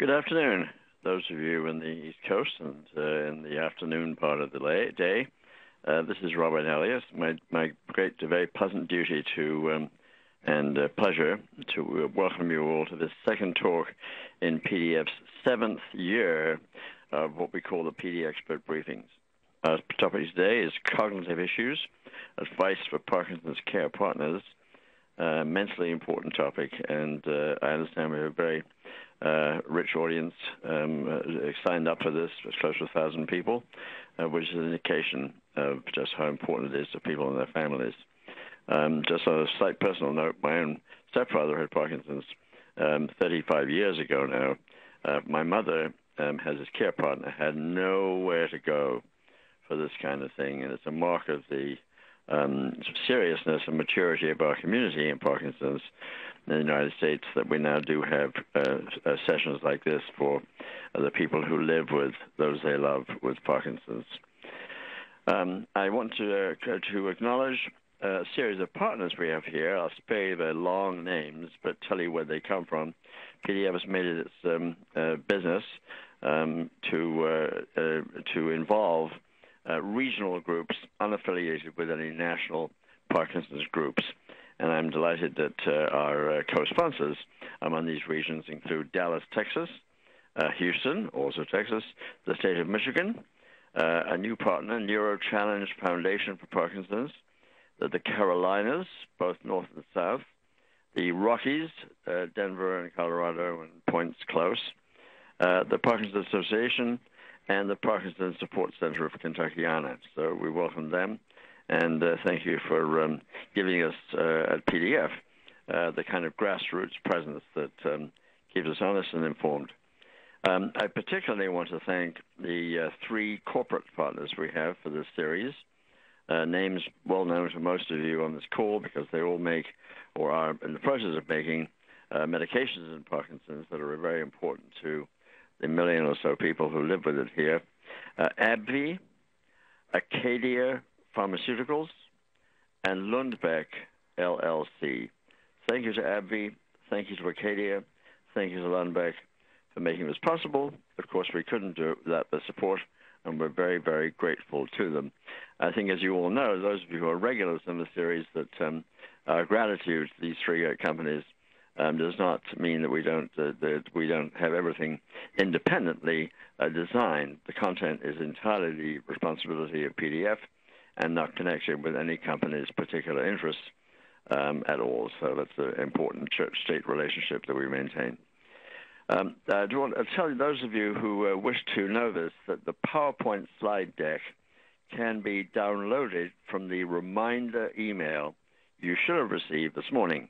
Good afternoon, those of you in the East Coast and in the afternoon part of the day. This is Robert Elias. My great, very pleasant duty to pleasure to welcome you all to this second talk in PDF's seventh year of what we call the PD Expert Briefings. Our topic today is cognitive issues, advice for Parkinson's care partners, immensely important topic, and I understand we have a very rich audience signed up for this, close to 1,000 people, which is an indication of just how important it is to people and their families. Just on a slight personal note, my own stepfather had Parkinson's 35 years ago now. My mother, as his care partner, had nowhere to go for this kind of thing, and it's a mark of the seriousness and maturity of our community in Parkinson's in the United States that we now do have sessions like this for the people who live with those they love with Parkinson's. I want to acknowledge a series of partners we have here. I'll spare you their long names, but tell you where they come from. PDF has made it its business to involve regional groups unaffiliated with any national Parkinson's groups. And I'm delighted that our co-sponsors among these regions include Dallas, Texas, Houston, also Texas, the state of Michigan, a new partner, NeuroChallenge Foundation for Parkinson's, the Carolinas, both north and south, the Rockies, Denver and Colorado and points close, the Parkinson's Association, and the Parkinson's Support Center of Kentuckiana. So we welcome them, and thank you for giving us at PDF the kind of grassroots presence that keeps us honest and informed. I particularly want to thank the three corporate partners we have for this series, names well known to most of you on this call because they all make or are in the process of making medications in Parkinson's that are very important to the million or so people who live with it here. AbbVie, Acadia Pharmaceuticals, and Lundbeck LLC. Thank you to AbbVie. Thank you to Acadia. Thank you to Lundbeck for making this possible. Of course, we couldn't do it without their support, and we're very, very grateful to them. I think, as you all know, those of you who are regulars in the series, that our gratitude to these three companies does not mean that we don't have everything independently designed. The content is entirely the responsibility of PDF and not connected with any company's particular interests at all. So that's an important church-state relationship that we maintain. I do want to tell those of you who wish to know this that the PowerPoint slide deck can be downloaded from the reminder email you should have received this morning.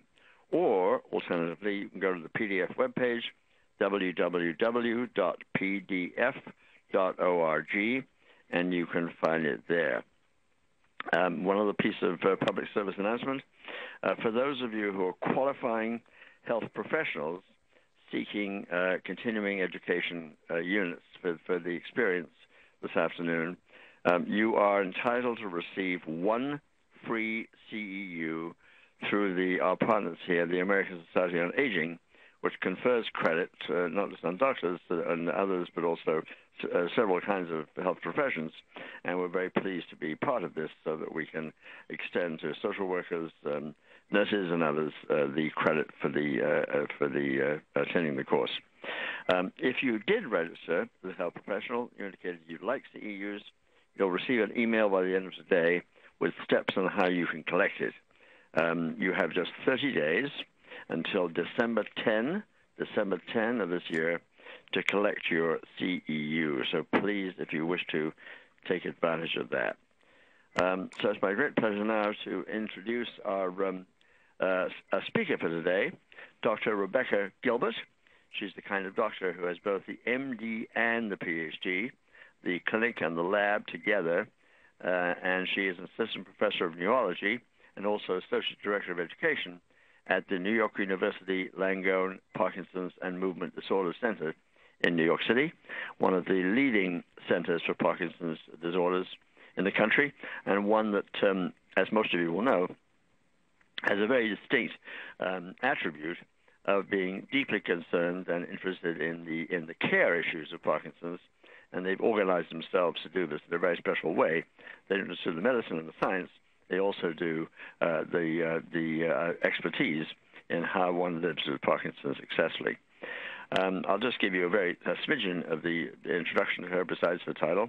Or, alternatively, you can go to the PDF webpage, www.pdf.org, and you can find it there. One other piece of public service announcement. For those of you who are qualifying health professionals seeking continuing education units for the experience this afternoon, you are entitled to receive one free CEU through our partners here, the American Society on Aging, which confers credit not just on doctors and others, but also several kinds of health professions. And we're very pleased to be part of this so that we can extend to social workers, nurses, and others the credit for attending the course. If you did register as a health professional, you indicated you'd like CEUs, you'll receive an email by the end of today with steps on how you can collect it. You have just 30 days until December 10 of this year to collect your CEU. So please, if you wish to, take advantage of that. So it's my great pleasure now to introduce our speaker for today, Dr. Rebecca Gilbert. She's the kind of doctor who has both the MD and the PhD, the clinic and the lab together, and she is an assistant professor of neurology and also Associate Director of Education at the New York University Langone Parkinson's and Movement Disorder Center in New York City, one of the leading centers for Parkinson's disorders in the country, and one that, as most of you will know, has a very distinct attribute of being deeply concerned and interested in the care issues of Parkinson's, and they've organized themselves to do this in a very special way. They're interested in the medicine and the science. They also do the expertise in how one lives with Parkinson's successfully. I'll just give you a very smidgen of the introduction to her besides the title.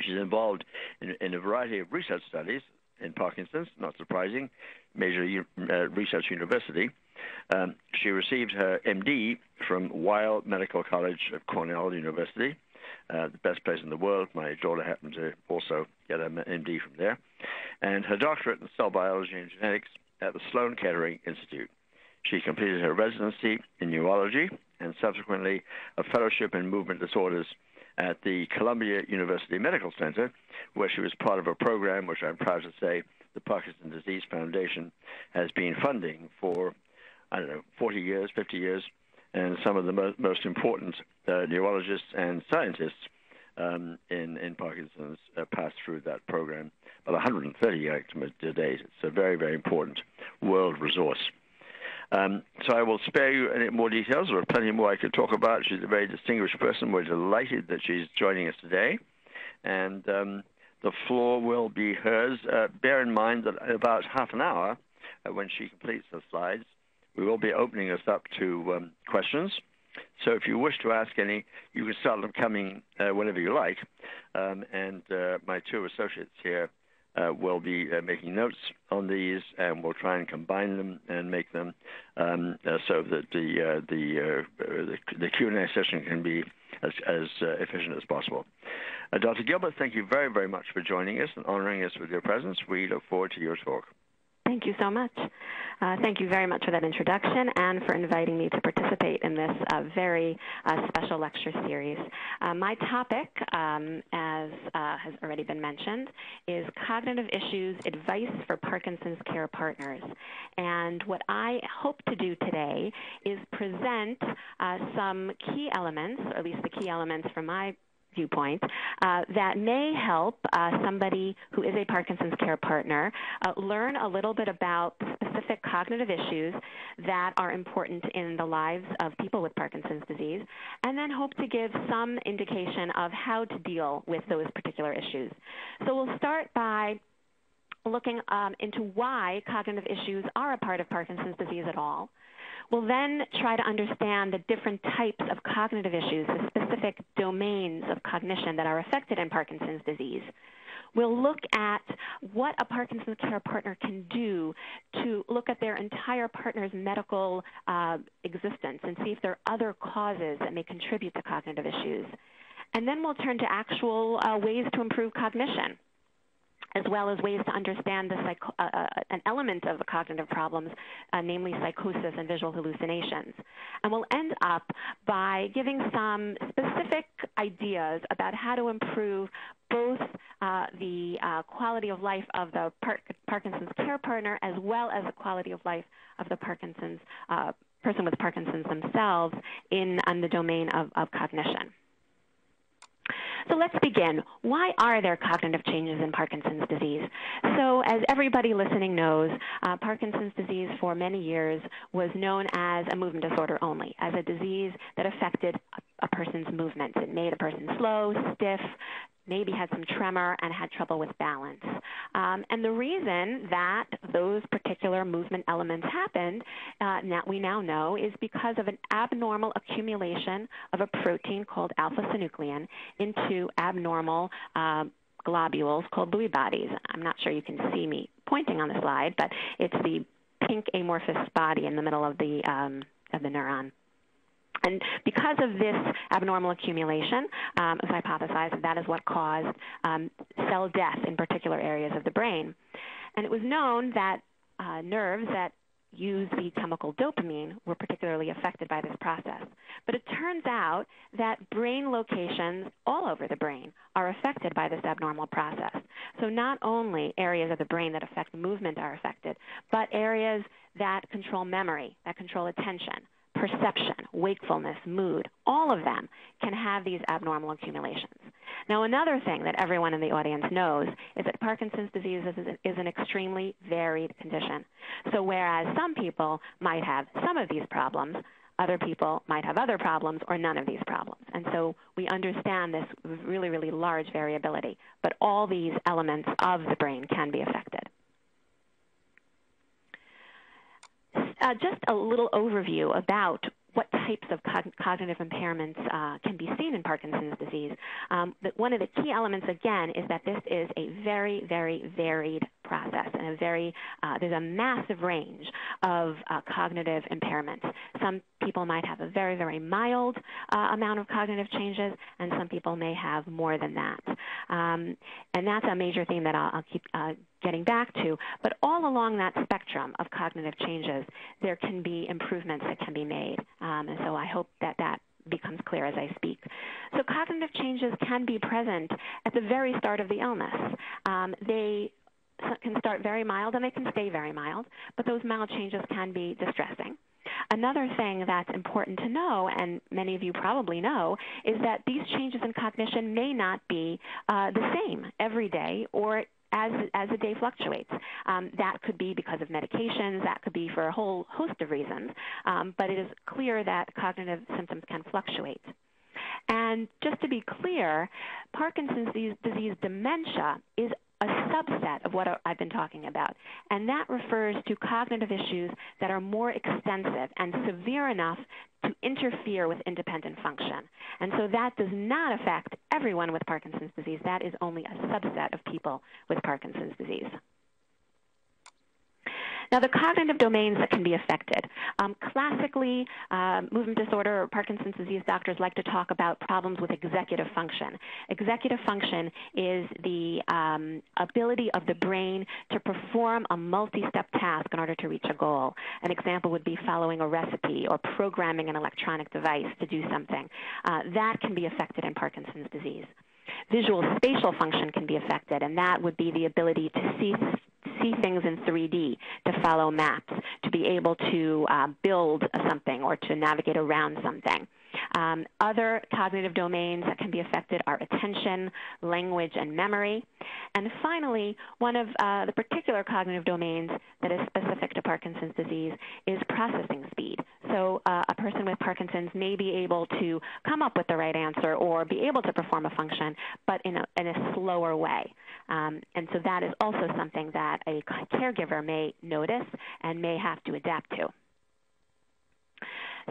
She's involved in a variety of research studies in Parkinson's, not surprising, major research university. She received her MD from Weill Medical College of Cornell University, the best place in the world. My daughter happened to also get an MD from there, and her doctorate in cell biology and genetics at the Sloan-Kettering Institute. She completed her residency in neurology and subsequently a fellowship in movement disorders at the Columbia University Medical Center, where she was part of a program which I'm proud to say the Parkinson Disease Foundation has been funding for, I don't know, 40 years, 50 years, and some of the most important neurologists and scientists in Parkinson's passed through that program. About 130 to date. It's a very, very important world resource. So I will spare you any more details. There are plenty more I could talk about. She's a very distinguished person. We're delighted that she's joining us today. And the floor will be hers. Bear in mind that in about half an hour, when she completes the slides, we will be opening us up to questions. So if you wish to ask any, you can start them coming whenever you like. And my two associates here will be making notes on these, and we'll try and combine them and make them so that the Q&A session can be as efficient as possible. Dr. Gilbert, thank you very, very much for joining us and honoring us with your presence. We look forward to your talk. Thank you so much. Thank you very much for that introduction and for inviting me to participate in this very special lecture series. My topic, as has already been mentioned, is cognitive issues, advice for Parkinson's care partners. And what I hope to do today is present some key elements, or at least the key elements from my viewpoint, that may help somebody who is a Parkinson's care partner learn a little bit about the specific cognitive issues that are important in the lives of people with Parkinson's disease, and then hope to give some indication of how to deal with those particular issues. So we'll start by looking into why cognitive issues are a part of Parkinson's disease at all. We'll then try to understand the different types of cognitive issues, the specific domains of cognition that are affected in Parkinson's disease. We'll look at what a Parkinson's care partner can do to look at their entire partner's medical existence and see if there are other causes that may contribute to cognitive issues. And then we'll turn to actual ways to improve cognition, as well as ways to understand the an element of the cognitive problems, namely psychosis and visual hallucinations. And we'll end up by giving some specific ideas about how to improve both the quality of life of the Parkinson's care partner, as well as the quality of life of the Parkinson's person with Parkinson's themselves on the domain of cognition. So let's begin. Why are there cognitive changes in Parkinson's disease? So as everybody listening knows, Parkinson's disease for many years was known as a movement disorder only, as a disease that affected a person's movements. It made a person slow, stiff, maybe had some tremor, and had trouble with balance. And the reason that those particular movement elements happened, we now know, is because of an abnormal accumulation of a protein called alpha-synuclein into abnormal globules called Lewy bodies. I'm not sure you can see me pointing on the slide, but it's the pink amorphous body in the middle of the neuron. And because of this abnormal accumulation, it's hypothesized that that is what caused cell death in particular areas of the brain. And it was known that nerves that use the chemical dopamine were particularly affected by this process. But it turns out that brain locations all over the brain are affected by this abnormal process. So not only areas of the brain that affect movement are affected, but areas that control memory, that control attention, perception, wakefulness, mood, all of them can have these abnormal accumulations. Now, another thing that everyone in the audience knows is that Parkinson's disease is an extremely varied condition. So whereas some people might have some of these problems, other people might have other problems or none of these problems. And so we understand this really, really large variability, but all these elements of the brain can be affected. Just a little overview about what types of cognitive impairments can be seen in Parkinson's disease. One of the key elements, again, is that this is a very, very varied process, and there's a massive range of cognitive impairments. Some people might have a very, very mild amount of cognitive changes, and some people may have more than that. And that's a major theme that I'll keep getting back to. But all along that spectrum of cognitive changes, there can be improvements that can be made. And so I hope that that becomes clear as I speak. So cognitive changes can be present at the very start of the illness. They can start very mild and they can stay very mild, but those mild changes can be distressing. Another thing that's important to know, and many of you probably know, is that these changes in cognition may not be the same every day or as the day fluctuates. That could be because of medications, that could be for a whole host of reasons, but it is clear that cognitive symptoms can fluctuate. And just to be clear, Parkinson's disease dementia is a subset of what I've been talking about, and that refers to cognitive issues that are more extensive and severe enough to interfere with independent function. And so that does not affect everyone with Parkinson's disease. That is only a subset of people with Parkinson's disease. Now, the cognitive domains that can be affected. Classically, movement disorder or Parkinson's disease doctors like to talk about problems with executive function. Executive function is the ability of the brain to perform a multi-step task in order to reach a goal. An example would be following a recipe or programming an electronic device to do something. That can be affected in Parkinson's disease. Visual spatial function can be affected, and that would be the ability to see things in 3D, to follow maps, to be able to build something or to navigate around something. Other cognitive domains that can be affected are attention, language, and memory. And finally, one of the particular cognitive domains that is specific to Parkinson's disease is processing speed. So a person with Parkinson's may be able to come up with the right answer or be able to perform a function, but in a slower way. And so that is also something that a caregiver may notice and may have to adapt to.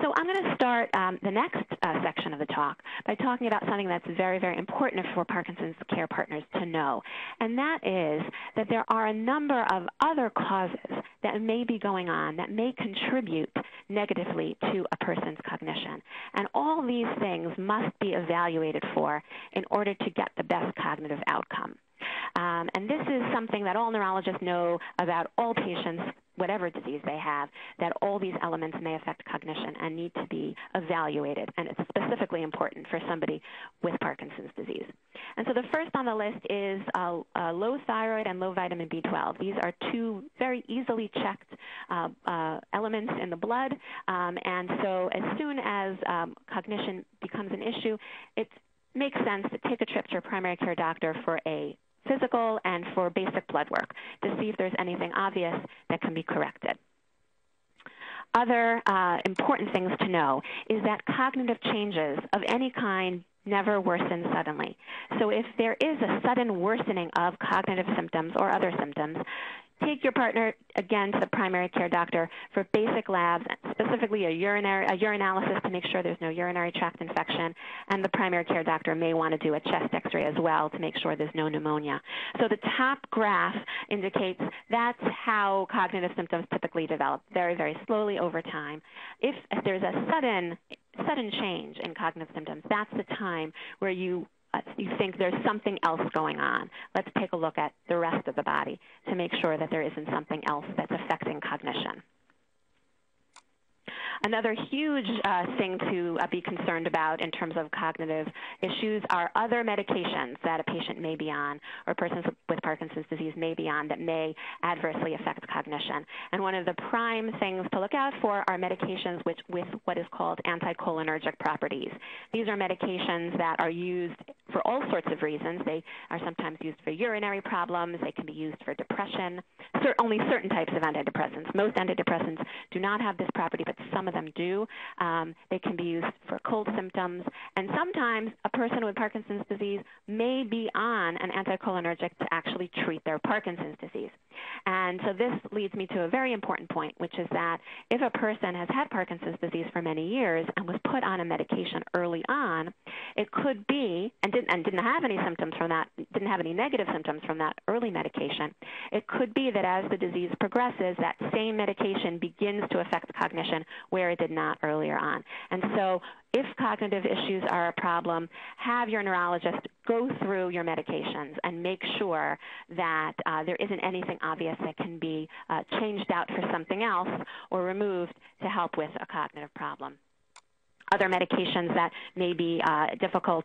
So I'm going to start the next section of the talk by talking about something that's very, very important for Parkinson's care partners to know, and that is that there are a number of other causes that may be going on that may contribute negatively to a person's cognition. And all these things must be evaluated for in order to get the best cognitive outcome. And this is something that all neurologists know about all patients, whatever disease they have, that all these elements may affect cognition and need to be evaluated. And it's specifically important for somebody with Parkinson's disease. And so the first on the list is low thyroid and low vitamin B12. These are two very easily checked elements in the blood. And so as soon as cognition becomes an issue, it makes sense to take a trip to your primary care doctor for a physical and for basic blood work to see if there's anything obvious that can be corrected. Other important things to know is that cognitive changes of any kind never worsen suddenly. So if there is a sudden worsening of cognitive symptoms or other symptoms, take your partner, again, to the primary care doctor for basic labs, specifically a urinalysis to make sure there's no urinary tract infection, and the primary care doctor may want to do a chest x-ray as well to make sure there's no pneumonia. So the top graph indicates that's how cognitive symptoms typically develop, very, very slowly over time. If there's a sudden change in cognitive symptoms, that's the time where you think there's something else going on. Let's take a look at the rest of the body to make sure that there isn't something else that's affecting cognition. Another huge thing to be concerned about in terms of cognitive issues are other medications that a patient may be on or persons with Parkinson's disease may be on that may adversely affect cognition. And one of the prime things to look out for are medications with what is called anticholinergic properties. These are medications that are used for all sorts of reasons. They are sometimes used for urinary problems. They can be used for depression. Only certain types of antidepressants. Most antidepressants do not have this property, but some of them do. They can be used for cold symptoms. And sometimes a person with Parkinson's disease may be on an anticholinergic to actually treat their Parkinson's disease. And so this leads me to a very important point, which is that if a person has had Parkinson's disease for many years and was put on a medication early on, it could be, and didn't have any symptoms from that, didn't have any negative symptoms from that early medication, it could be that as the disease progresses, that same medication begins to affect cognition where it did not earlier on. And so if cognitive issues are a problem, have your neurologist go through your medications and make sure that there isn't anything obvious that can be changed out for something else or removed to help with a cognitive problem. Other medications that may be difficult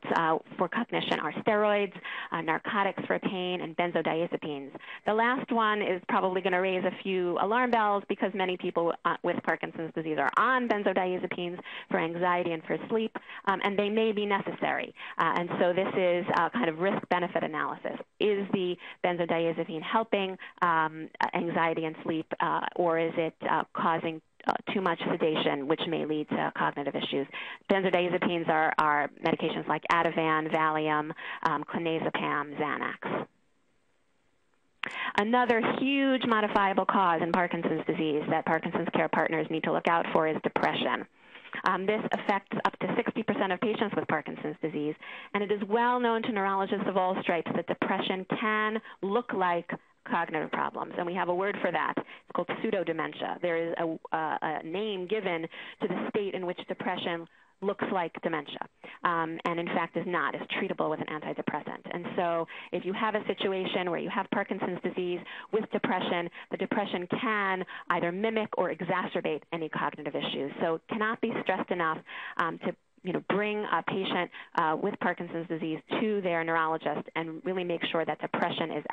for cognition are steroids, narcotics for pain, and benzodiazepines. The last one is probably going to raise a few alarm bells because many people with Parkinson's disease are on benzodiazepines for anxiety and for sleep, and they may be necessary. And so this is kind of risk-benefit analysis. Is the benzodiazepine helping anxiety and sleep, or is it causing too much sedation, which may lead to cognitive issues? Benzodiazepines are medications like Ativan, Valium, clonazepam, Xanax. Another huge modifiable cause in Parkinson's disease that Parkinson's care partners need to look out for is depression. This affects up to 60% of patients with Parkinson's disease, and it is well known to neurologists of all stripes that depression can look like cognitive problems, and we have a word for that. It's called pseudo-dementia. There is a name given to the state in which depression looks like dementia, and in fact is not, is treatable with an antidepressant. And so if you have a situation where you have Parkinson's disease with depression, the depression can either mimic or exacerbate any cognitive issues. So it cannot be stressed enough to bring a patient with Parkinson's disease to their neurologist and really make sure that depression is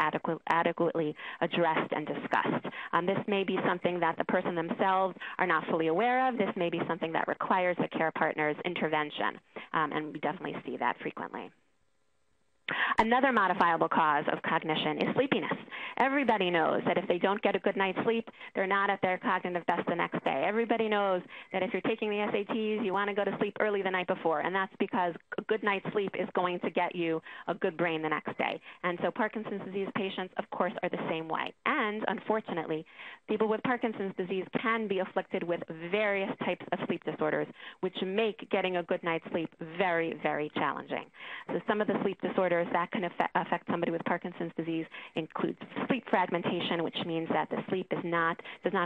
adequately addressed and discussed. This may be something that the person themselves are not fully aware of. This may be something that requires the care partner's intervention, and we definitely see that frequently. Another modifiable cause of cognition is sleepiness. Everybody knows that if they don't get a good night's sleep, they're not at their cognitive best the next day. Everybody knows that if you're taking the SATs, you want to go to sleep early the night before, and that's because a good night's sleep is going to get you a good brain the next day. And so Parkinson's disease patients, of course, are the same way. And unfortunately, people with Parkinson's disease can be afflicted with various types of sleep disorders, which make getting a good night's sleep very, very challenging. So some of the sleep disorders that can affect somebody with Parkinson's disease includes sleep fragmentation, which means that the sleep does not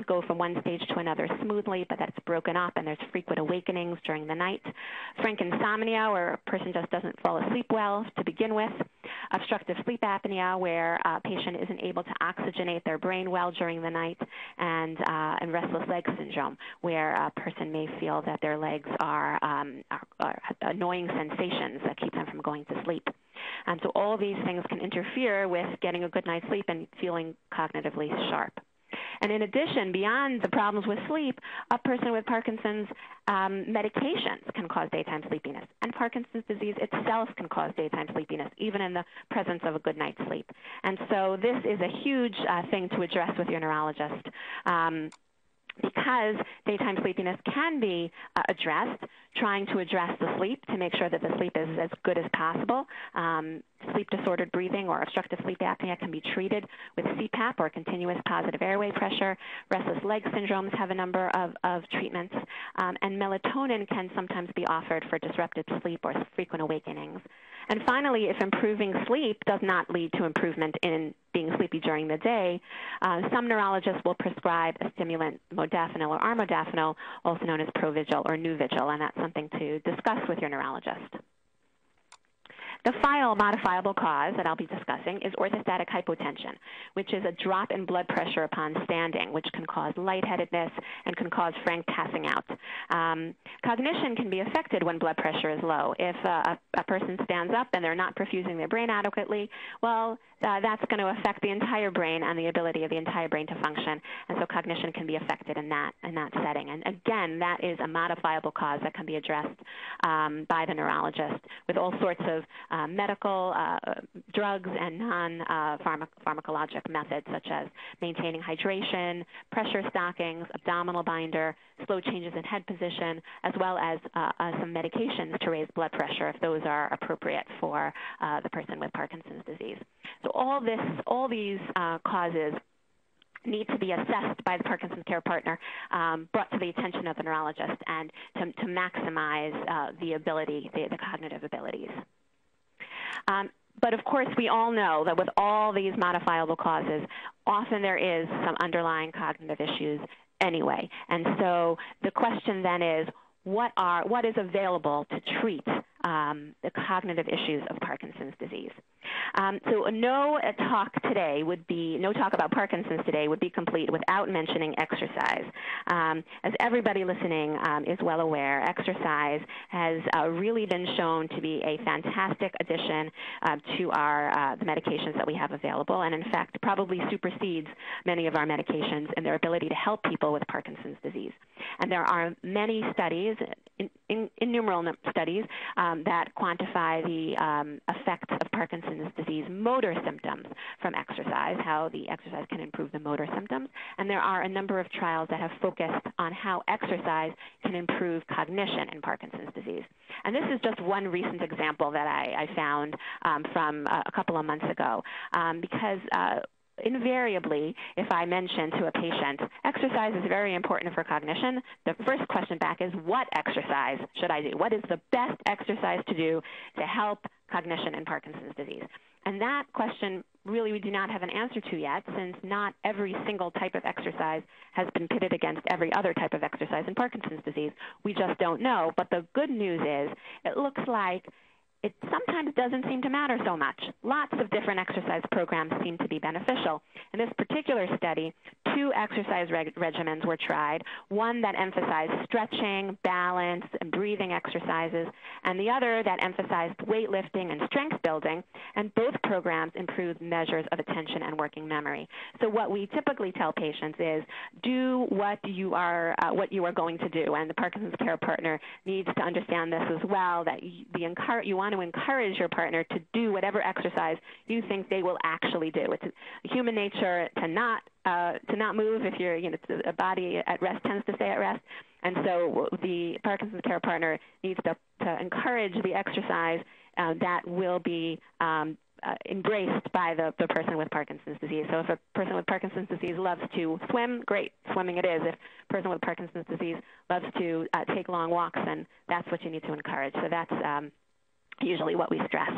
go from one stage to another smoothly, but that's broken up and there's frequent awakenings during the night. Frankinsomnia, where a person just doesn't fall asleep well to begin with. Obstructive sleep apnea, where a patient isn't able to oxygenate their brain well during the night. And restless leg syndrome, where a person may feel that their legs are annoying sensations that keep them from going to sleep. And so all these things can interfere with getting a good night's sleep and feeling cognitively sharp. And in addition, beyond the problems with sleep, a person with Parkinson's medications can cause daytime sleepiness. And Parkinson's disease itself can cause daytime sleepiness, even in the presence of a good night's sleep. And so this is a huge thing to address with your neurologist. Because daytime sleepiness can be addressed, trying to address the sleep to make sure that the sleep is as good as possible. Sleep-disordered breathing or obstructive sleep apnea can be treated with CPAP or continuous positive airway pressure. Restless leg syndromes have a number of treatments. And melatonin can sometimes be offered for disrupted sleep or frequent awakenings. And finally, if improving sleep does not lead to improvement in being sleepy during the day, some neurologists will prescribe a stimulant, modafinil or armodafinil, also known as Provigil or Nuvigil, and that's something to discuss with your neurologist. The final modifiable cause that I'll be discussing is orthostatic hypotension, which is a drop in blood pressure upon standing, which can cause lightheadedness and can cause frank passing out. Cognition can be affected when blood pressure is low. If a person stands up and they're not perfusing their brain adequately, well, that's going to affect the entire brain and the ability of the entire brain to function, and so cognition can be affected in that setting. And again, that is a modifiable cause that can be addressed by the neurologist with all sorts of medical drugs and non-pharmacologic methods, such as maintaining hydration, pressure stockings, abdominal binder, slow changes in head position, as well as some medications to raise blood pressure if those are appropriate for the person with Parkinson's disease. So all these causes need to be assessed by the Parkinson's care partner, brought to the attention of the neurologist, and to maximize the cognitive abilities. But of course, we all know that with all these modifiable causes, often there is some underlying cognitive issues anyway. And so the question then is, what is available to treat the cognitive issues of Parkinson's disease? So no talk about Parkinson's today would be complete without mentioning exercise. As everybody listening is well aware, exercise has really been shown to be a fantastic addition to the medications that we have available, and in fact probably supersedes many of our medications in their ability to help people with Parkinson's disease. And there are many studies, innumerable studies, that quantify the effects of Parkinson's disease motor symptoms from exercise, how the exercise can improve the motor symptoms. And there are a number of trials that have focused on how exercise can improve cognition in Parkinson's disease. And this is just one recent example that I found from a couple of months ago, because invariably, if I mention to a patient, exercise is very important for cognition, the first question back is, what exercise should I do? What is the best exercise to do to help cognition in Parkinson's disease? And that question, really, we do not have an answer to yet, since not every single type of exercise has been pitted against every other type of exercise in Parkinson's disease. We just don't know. But the good news is, it looks like it sometimes doesn't seem to matter so much. Lots of different exercise programs seem to be beneficial. In this particular study, two exercise regimens were tried, one that emphasized stretching, balance, and breathing exercises, and the other that emphasized weightlifting and strength building, and both programs improved measures of attention and working memory. So what we typically tell patients is, do what you are going to do, and the Parkinson's care partner needs to understand this as well, that you want to encourage your partner to do whatever exercise you think they will actually do. It's human nature to not move if you're, a body at rest tends to stay at rest. And so the Parkinson's care partner needs to encourage the exercise that will be embraced by the person with Parkinson's disease. So if a person with Parkinson's disease loves to swim, great, swimming it is. If a person with Parkinson's disease loves to take long walks, then that's what you need to encourage. So that's usually what we stress.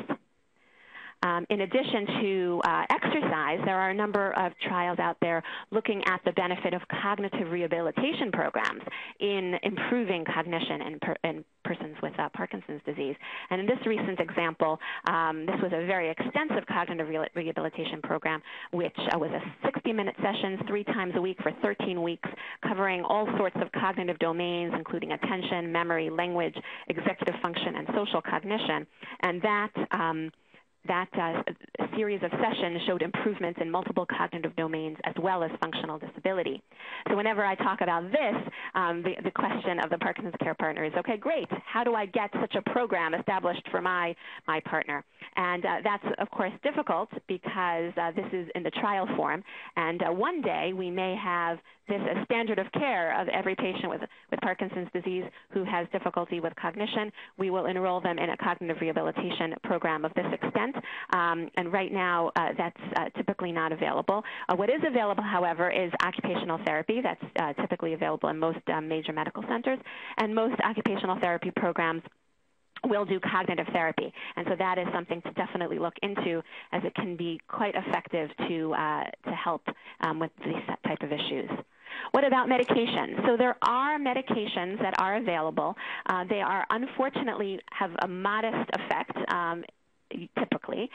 In addition to exercise, there are a number of trials out there looking at the benefit of cognitive rehabilitation programs in improving cognition in persons with Parkinson's disease. And in this recent example, this was a very extensive cognitive rehabilitation program, which was a 60-minute session 3 times a week for 13 weeks, covering all sorts of cognitive domains, including attention, memory, language, executive function, and social cognition. And that series of sessions showed improvements in multiple cognitive domains as well as functional disability. So whenever I talk about this, the question of the Parkinson's care partner is, okay, great, how do I get such a program established for my partner? And that's, of course, difficult because this is in the trial form. And one day we may have this as standard of care of every patient with Parkinson's disease who has difficulty with cognition. We will enroll them in a cognitive rehabilitation program of this extent. And right now, that's typically not available. What is available, however, is occupational therapy. That's typically available in most major medical centers, and most occupational therapy programs will do cognitive therapy. And so that is something to definitely look into, as it can be quite effective to help with these type of issues. What about medication? So there are medications that are available. They are unfortunately have a modest effect. Typically,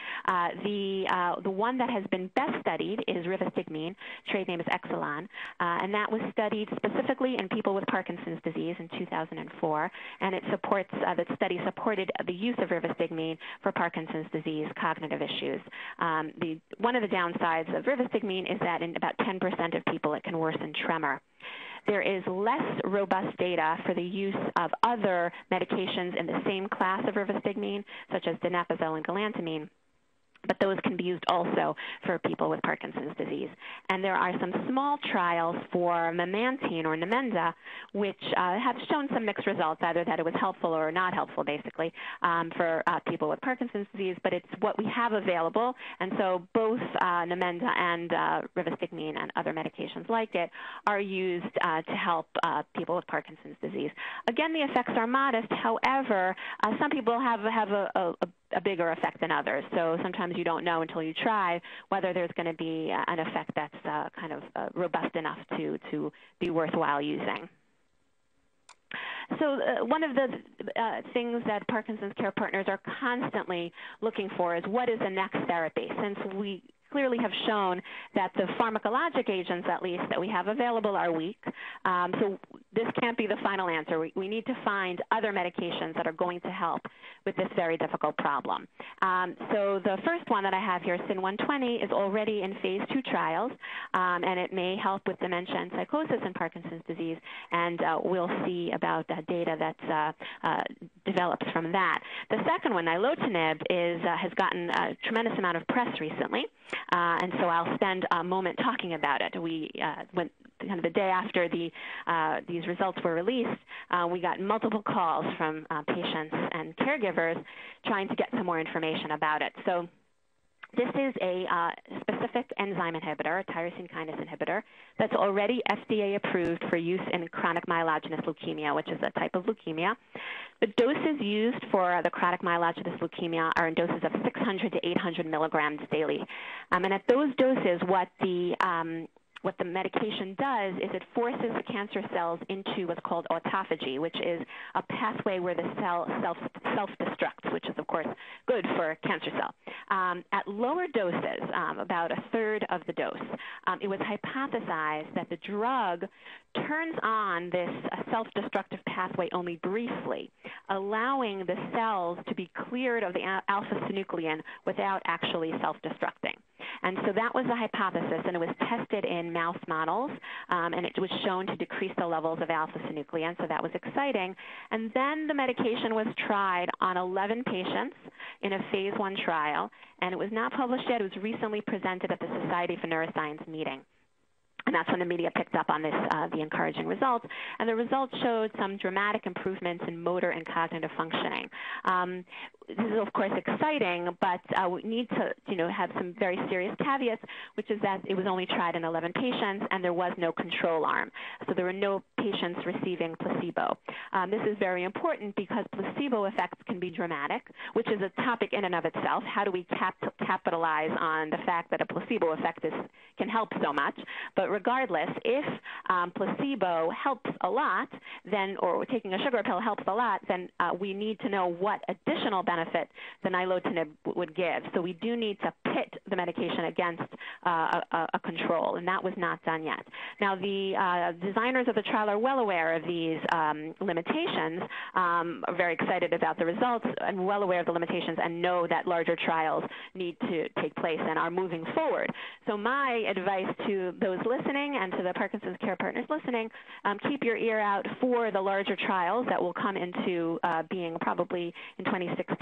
the one that has been best studied is rivastigmine, trade name is Exelon, and that was studied specifically in people with Parkinson's disease in 2004, and that study supported the use of rivastigmine for Parkinson's disease cognitive issues. One of the downsides of rivastigmine is that in about 10% of people it can worsen tremor. There is less robust data for the use of other medications in the same class of rivastigmine, such as donepezil and galantamine, but those can be used also for people with Parkinson's disease. And there are some small trials for memantine or Namenda, which have shown some mixed results, either that it was helpful or not helpful, basically, for people with Parkinson's disease, but it's what we have available. And so both Namenda and rivastigmine and other medications like it are used to help people with Parkinson's disease. Again, the effects are modest. However, some people have a bigger effect than others. So sometimes you don't know until you try whether there's going to be an effect that's kind of robust enough to be worthwhile using. So one of the things that Parkinson's care partners are constantly looking for is what is the next therapy, since we clearly have shown that the pharmacologic agents, at least, that we have available are weak. So this can't be the final answer. We need to find other medications that are going to help with this very difficult problem. So the first one that I have here, SIN120, is already in phase 2 trials, and it may help with dementia and psychosis in Parkinson's disease, and we'll see about that data that develops from that. The second one, nilotinib, has gotten a tremendous amount of press recently. And so I'll spend a moment talking about it. Kind of the day after these results were released, we got multiple calls from patients and caregivers trying to get some more information about it. So this is a specific enzyme inhibitor, a tyrosine kinase inhibitor, that's already FDA approved for use in chronic myelogenous leukemia, which is a type of leukemia. The doses used for the chronic myelogenous leukemia are in doses of 600 to 800 milligrams daily. And at those doses, what the medication does is it forces the cancer cells into what's called autophagy, which is a pathway where the cell self-destructs, which is, of course, good for a cancer cell. At lower doses, about a third of the dose, it was hypothesized that the drug turns on this self-destructive pathway only briefly, allowing the cells to be cleared of the alpha-synuclein without actually self-destructing. And so that was the hypothesis, and it was tested in mouse models, and it was shown to decrease the levels of alpha-synuclein, so that was exciting. And then the medication was tried on 11 patients in a phase 1 trial, and it was not published yet. It was recently presented at the Society for Neuroscience meeting. And that's when the media picked up on this, the encouraging results. And the results showed some dramatic improvements in motor and cognitive functioning. This is, of course, exciting, but we need to, have some very serious caveats, which is that it was only tried in 11 patients, and there was no control arm. So there were no patients receiving placebo. This is very important because placebo effects can be dramatic, which is a topic in and of itself. How do we capitalize on the fact that a placebo effect can help so much? But regardless, if placebo helps a lot, then, or taking a sugar pill helps a lot, then we need to know what additional benefit the nilotinib would give. So we do need to pit the medication against a control, and that was not done yet. Now, the designers of the trial are well aware of these limitations, are very excited about the results, and well aware of the limitations, and know that larger trials need to take place and are moving forward. So my advice to those listening and to the Parkinson's care partners listening, keep your ear out for the larger trials that will come into being probably in 2016.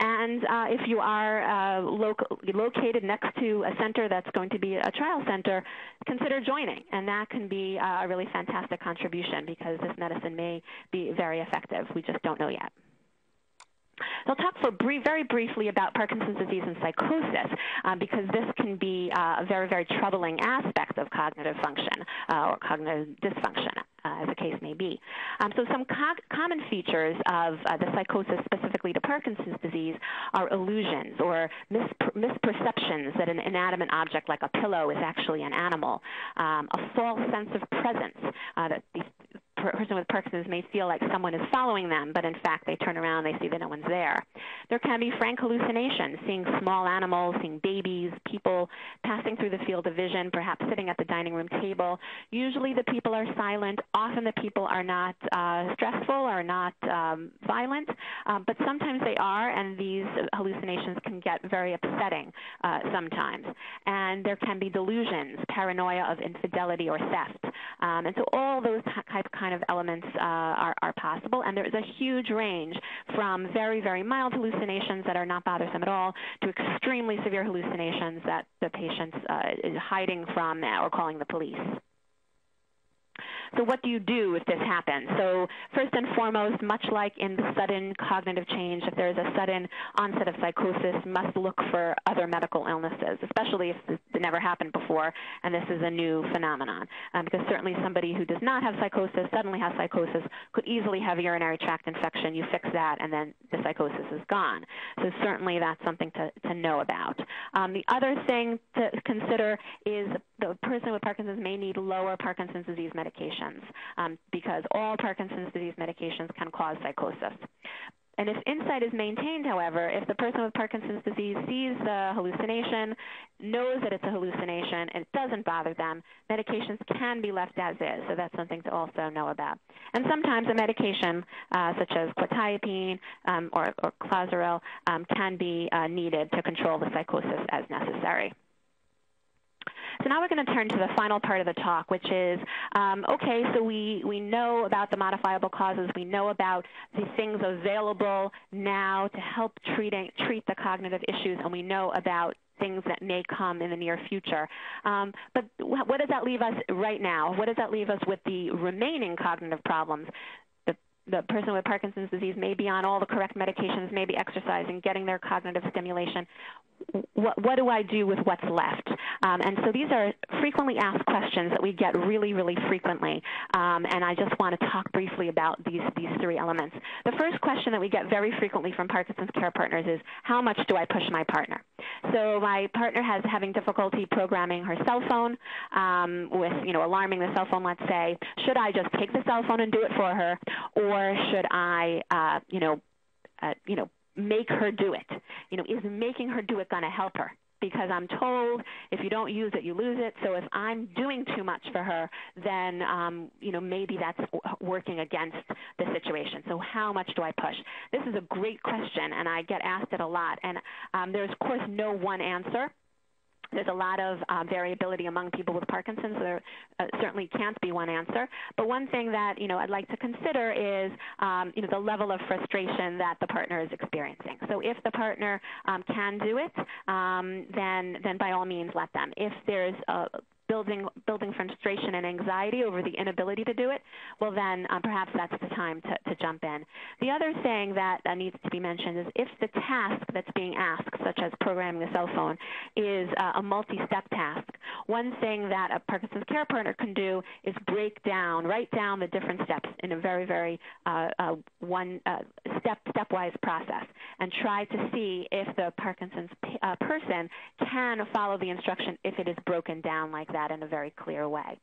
And if you are located next to a center that's going to be a trial center, consider joining. And that can be a really fantastic contribution because this medicine may be very effective. We just don't know yet. I'll talk very briefly about Parkinson's disease and psychosis because this can be a very, very troubling aspect of cognitive function or cognitive dysfunction, as the case may be. So some common features of the psychosis specifically to Parkinson's disease are illusions or misperceptions that an inanimate object like a pillow is actually an animal, a false sense of presence that person with Parkinson's may feel like someone is following them, but in fact they turn around and they see that no one's there. There can be frank hallucinations, seeing small animals, seeing babies, people passing through the field of vision, perhaps sitting at the dining room table. Usually the people are silent. Often the people are not stressful or not violent, but sometimes they are, and these hallucinations can get very upsetting sometimes. And there can be delusions, paranoia of infidelity or theft. And so all those kind of elements are possible, and there is a huge range from very, very mild hallucinations that are not bothersome at all to extremely severe hallucinations that the patient is hiding from or calling the police. So what do you do if this happens? So first and foremost, much like in the sudden cognitive change, if there is a sudden onset of psychosis, must look for other medical illnesses, especially if this never happened before and this is a new phenomenon. Because certainly somebody who does not have psychosis suddenly has psychosis, could easily have a urinary tract infection. You fix that and then the psychosis is gone. So certainly that's something to know about. The other thing to consider is the person with Parkinson's may need lower Parkinson's disease medications, because all Parkinson's disease medications can cause psychosis. And if insight is maintained, however, if the person with Parkinson's disease sees the hallucination, knows that it's a hallucination, and it doesn't bother them, medications can be left as is, so that's something to also know about. And sometimes a medication, such as quetiapine or Clozaril, can be needed to control the psychosis as necessary. So now we're going to turn to the final part of the talk, which is, okay, so we know about the modifiable causes. We know about the things available now to help treat the cognitive issues, and we know about things that may come in the near future. But what does that leave us right now? What does that leave us with the remaining cognitive problems? The person with Parkinson's disease may be on all the correct medications, may be exercising, getting their cognitive stimulation. What do I do with what's left? And so these are frequently asked questions that we get really, really frequently. And I just want to talk briefly about these three elements. The first question that we get very frequently from Parkinson's care partners is, how much do I push my partner? So my partner has having difficulty programming her cell phone with, alarming the cell phone, let's say. Should I just take the cell phone and do it for her? Or should I, make her do it? Is making her do it going to help her? Because I'm told if you don't use it, you lose it. So if I'm doing too much for her, then, maybe that's working against the situation. So how much do I push? This is a great question, and I get asked it a lot. And there's, of course, no one answer. There's a lot of variability among people with Parkinson's, so there certainly can't be one answer. But one thing that, I'd like to consider is, the level of frustration that the partner is experiencing. So if the partner can do it, then by all means let them. If there's a building frustration and anxiety over the inability to do it, well then perhaps that's the time to jump in. The other thing that needs to be mentioned is if the task that's being asked, such as programming the cell phone, is a multi-step task, one thing that a Parkinson's care partner can do is write down the different steps in a very, very stepwise process and try to see if the Parkinson's person can follow the instruction if it is broken down like that in a very clear way.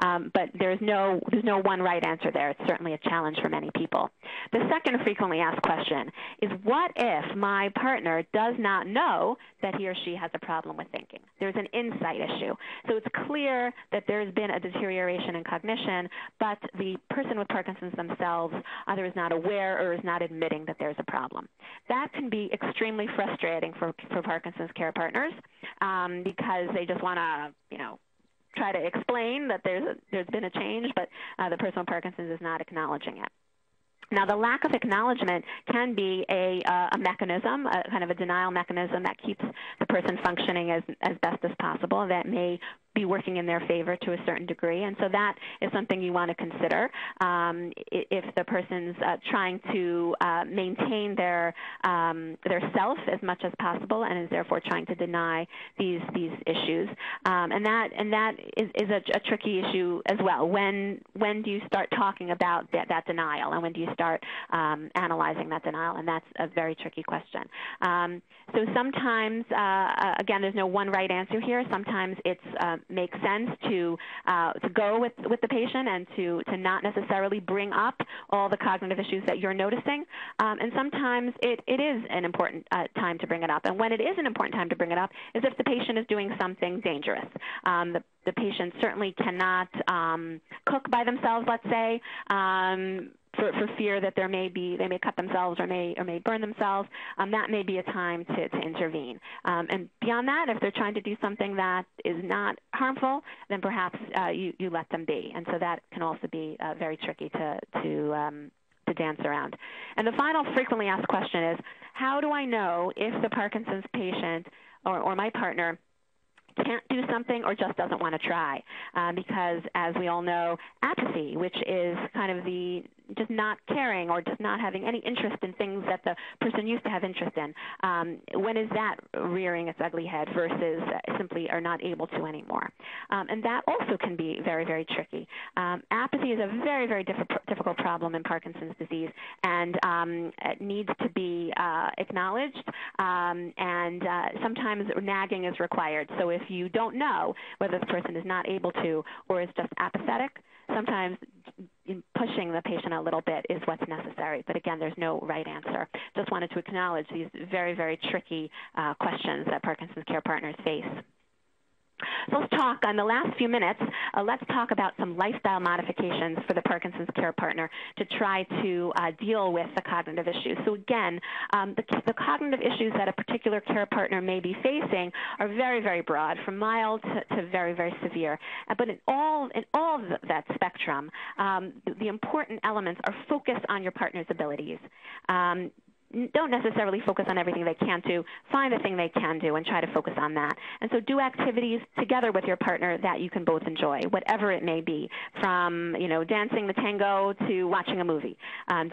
But there's no one right answer there. It's certainly a challenge for many people. The second frequently asked question is, what if my partner does not know that he or she has a problem with thinking? There's an insight issue. So it's clear that there's been a deterioration in cognition, but the person with Parkinson's themselves either is not aware or is not admitting that there's a problem. That can be extremely frustrating for Parkinson's care partners because they just want to, try to explain that there's been a change, but the person with Parkinson's is not acknowledging it. Now, the lack of acknowledgement can be a mechanism, a kind of a denial mechanism that keeps the person functioning as best as possible, that may be working in their favor to a certain degree. And so that is something you want to consider if the person's trying to maintain their self as much as possible and is therefore trying to deny these issues. And that is a tricky issue as well. When do you start talking about that denial, and when do you start analyzing that denial? And that's a very tricky question. So sometimes, again, there's no one right answer here. Sometimes it's make sense to go with the patient and to not necessarily bring up all the cognitive issues that you're noticing. And sometimes it is an important time to bring it up. And when it is an important time to bring it up is if the patient is doing something dangerous. The patient certainly cannot cook by themselves, let's say, for fear that they may cut themselves or may burn themselves. That may be a time to intervene. And beyond that, if they're trying to do something that is not harmful, then perhaps you let them be. And so that can also be very tricky to dance around. And the final frequently asked question is, how do I know if the Parkinson's patient or my partner can't do something or just doesn't want to try? Because, as we all know, apathy, which is kind of the just not caring or just not having any interest in things that the person used to have interest in, when is that rearing its ugly head versus simply are not able to anymore? And that also can be very, very tricky. Apathy is a very, very difficult problem in Parkinson's disease, and it needs to be acknowledged, and sometimes nagging is required. So if you don't know whether the person is not able to or is just apathetic, sometimes pushing the patient a little bit is what's necessary. But again, there's no right answer. Just wanted to acknowledge these very, very tricky questions that Parkinson's care partners face. So let's talk, in the last few minutes, let's talk about some lifestyle modifications for the Parkinson's care partner to try to deal with the cognitive issues. So again, the cognitive issues that a particular care partner may be facing are very, very broad, from mild to very, very severe. But in all of that spectrum, the important elements are focused on your partner's abilities. Don't necessarily focus on everything they can't do. Find the thing they can do and try to focus on that. And so do activities together with your partner that you can both enjoy, whatever it may be, from, you know, dancing the tango to watching a movie,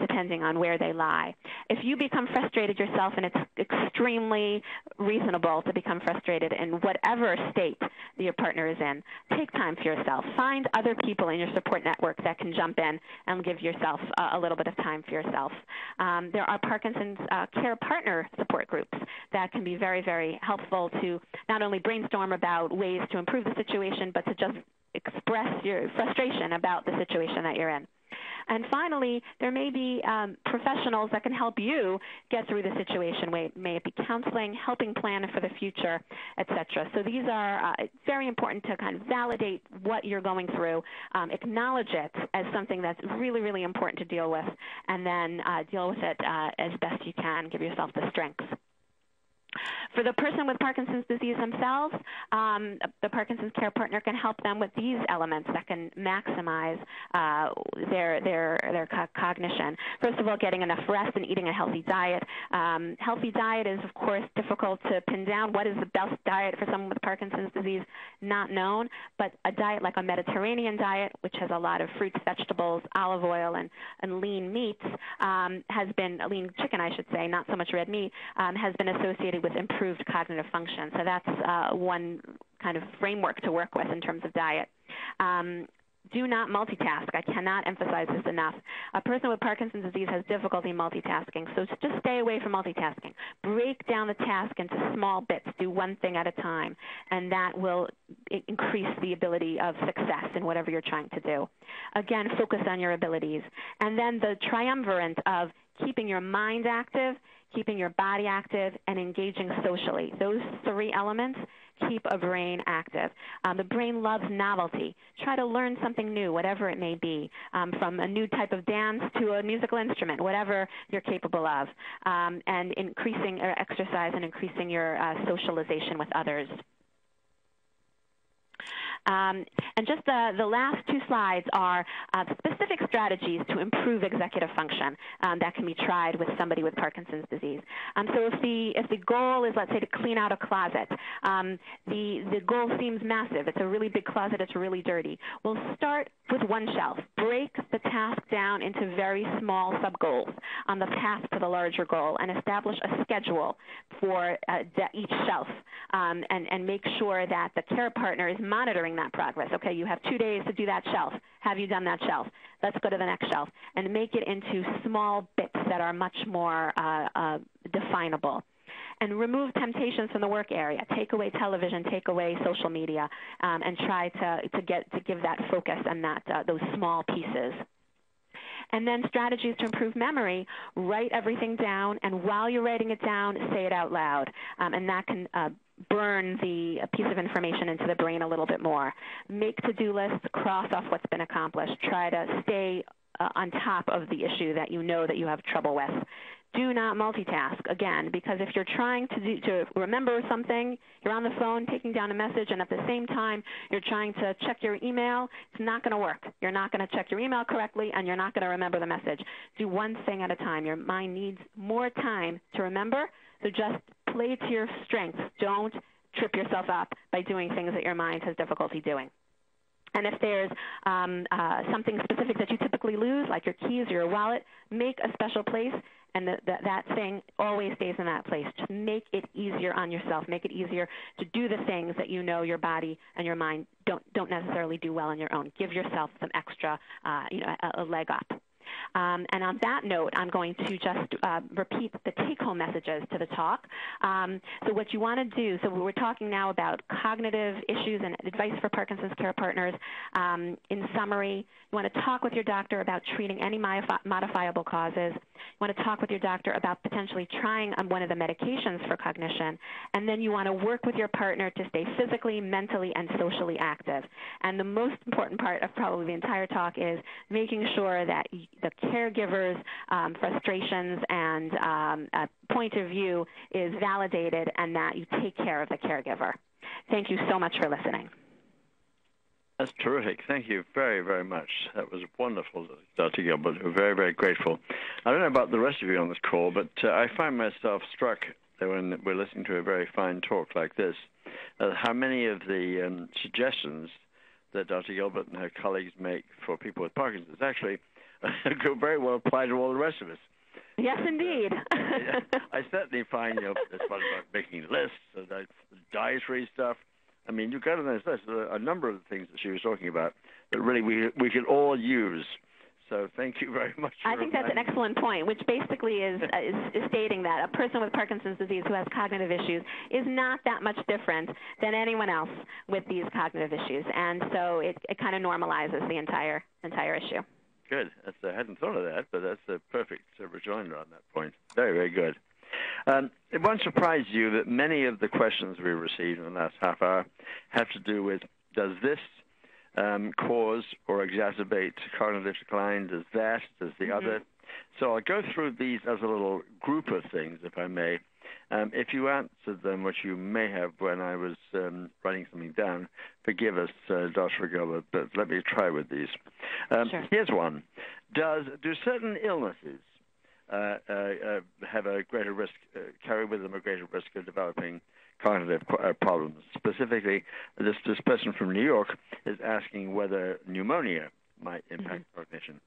depending on where they lie. If you become frustrated yourself, and it's extremely reasonable to become frustrated in whatever state your partner is in, take time for yourself. Find other people in your support network that can jump in and give yourself a little bit of time for yourself. There are Parkinson's care partner support groups that can be very, very helpful to not only brainstorm about ways to improve the situation, but to just express your frustration about the situation that you're in. And finally, there may be professionals that can help you get through the situation, may it be counseling, helping plan for the future, et cetera. So these are very important to kind of validate what you're going through, acknowledge it as something that's really, really important to deal with, and then deal with it as best you can, give yourself the strength. For the person with Parkinson's disease themselves, the Parkinson's care partner can help them with these elements that can maximize their cognition. First of all, getting enough rest and eating a healthy diet. Healthy diet is, of course, difficult to pin down. What is the best diet for someone with Parkinson's disease? Not known, but a diet like a Mediterranean diet, which has a lot of fruits, vegetables, olive oil, and lean meats, has been, lean chicken, I should say, not so much red meat, has been associated with improved cognitive function. So that's one kind of framework to work with in terms of diet. Do not multitask. I cannot emphasize this enough. A person with Parkinson's disease has difficulty multitasking, so just stay away from multitasking. Break down the task into small bits. Do one thing at a time, and that will increase the ability of success in whatever you're trying to do. Again, focus on your abilities. And then the triumvirate of keeping your mind active, keeping your body active, and engaging socially. Those three elements keep a brain active. The brain loves novelty. Try to learn something new, whatever it may be, from a new type of dance to a musical instrument, whatever you're capable of, and increasing exercise and increasing your socialization with others. And just the last two slides are specific strategies to improve executive function that can be tried with somebody with Parkinson's disease. So if the goal is, let's say, to clean out a closet, the goal seems massive. It's a really big closet. It's really dirty. We'll start with one shelf. Break the task down into very small sub-goals on the path to the larger goal, and establish a schedule for each shelf, and make sure that the care partner is monitoring that progress. Okay, you have 2 days to do that shelf. Have you done that shelf? Let's go to the next shelf, and make it into small bits that are much more definable. and remove temptations from the work area. Take away television, take away social media, and try to give that focus and that those small pieces. And then strategies to improve memory, write everything down, and while you're writing it down, say it out loud. And that can burn the piece of information into the brain a little bit more. Make to-do lists, cross off what's been accomplished. Try to stay on top of the issue that you know that you have trouble with. Do not multitask, again, because if you're trying to remember something, you're on the phone taking down a message, and at the same time you're trying to check your email, it's not going to work. You're not going to check your email correctly, and you're not going to remember the message. Do one thing at a time. Your mind needs more time to remember, so just play to your strengths. Don't trip yourself up by doing things that your mind has difficulty doing. And if there's something specific that you typically lose, like your keys or your wallet, make a special place, and that thing always stays in that place. Just make it easier on yourself. Make it easier to do the things that you know your body and your mind don't necessarily do well on your own. Give yourself some extra, a leg up. And on that note, I'm going to just repeat the take-home messages to the talk. So what you want to do, so we're talking now about cognitive issues and advice for Parkinson's care partners. In summary, you want to talk with your doctor about treating any modifiable causes. You want to talk with your doctor about potentially trying one of the medications for cognition. And then you want to work with your partner to stay physically, mentally, and socially active. And the most important part of probably the entire talk is making sure that the caregiver's frustrations and point of view is validated, and that you take care of the caregiver. Thank you so much for listening. That's terrific. Thank you very, very much. That was wonderful, Dr. Gilbert. We're very, very grateful. I don't know about the rest of you on this call, but I find myself struck when we're listening to a very fine talk like this, how many of the suggestions that Dr. Gilbert and her colleagues make for people with Parkinson's actually very well apply to all the rest of us. Yes, indeed. I certainly find, it's about making lists, and dietary stuff. I mean, you've got on this list a number of the things that she was talking about that really we could all use. So thank you very much. I think that's an excellent point, which basically is stating that a person with Parkinson's disease who has cognitive issues is not that much different than anyone else with these cognitive issues, and so it kind of normalizes the entire issue. Good. I hadn't thought of that, but that's a perfect rejoinder on that point. Very, very good. It won't surprise you that many of the questions we received in the last half hour have to do with, does this cause or exacerbate cognitive decline? Does that? Does the other? So I'll go through these as a little group of things, if I may. If you answered them, which you may have when I was writing something down, forgive us, Dr. Gilbert, but let me try with these. Sure. Here's one. Do certain illnesses have a greater risk, carry with them a greater risk of developing cognitive problems? Specifically, this person from New York is asking whether pneumonia might impact cognition.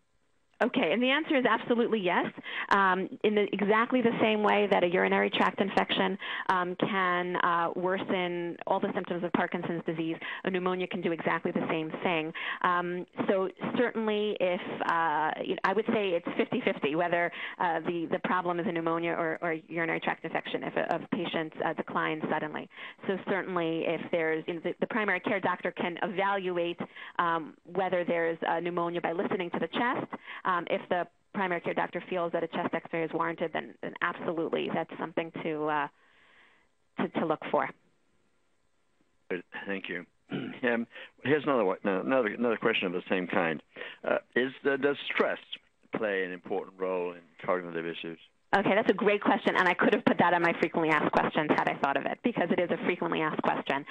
Okay, and the answer is absolutely yes. In exactly the same way that a urinary tract infection can worsen all the symptoms of Parkinson's disease, a pneumonia can do exactly the same thing. So certainly if, I would say it's 50-50, whether the problem is a pneumonia or a urinary tract infection if a patient declines suddenly. So certainly if there's, the primary care doctor can evaluate whether there's a pneumonia by listening to the chest. If the primary care doctor feels that a chest X-ray is warranted, then absolutely, that's something to look for. Good. Thank you. Here's another question of the same kind: does stress play an important role in cognitive issues? Okay, that's a great question, and I could have put that on my frequently asked questions had I thought of it, because it is a frequently asked question.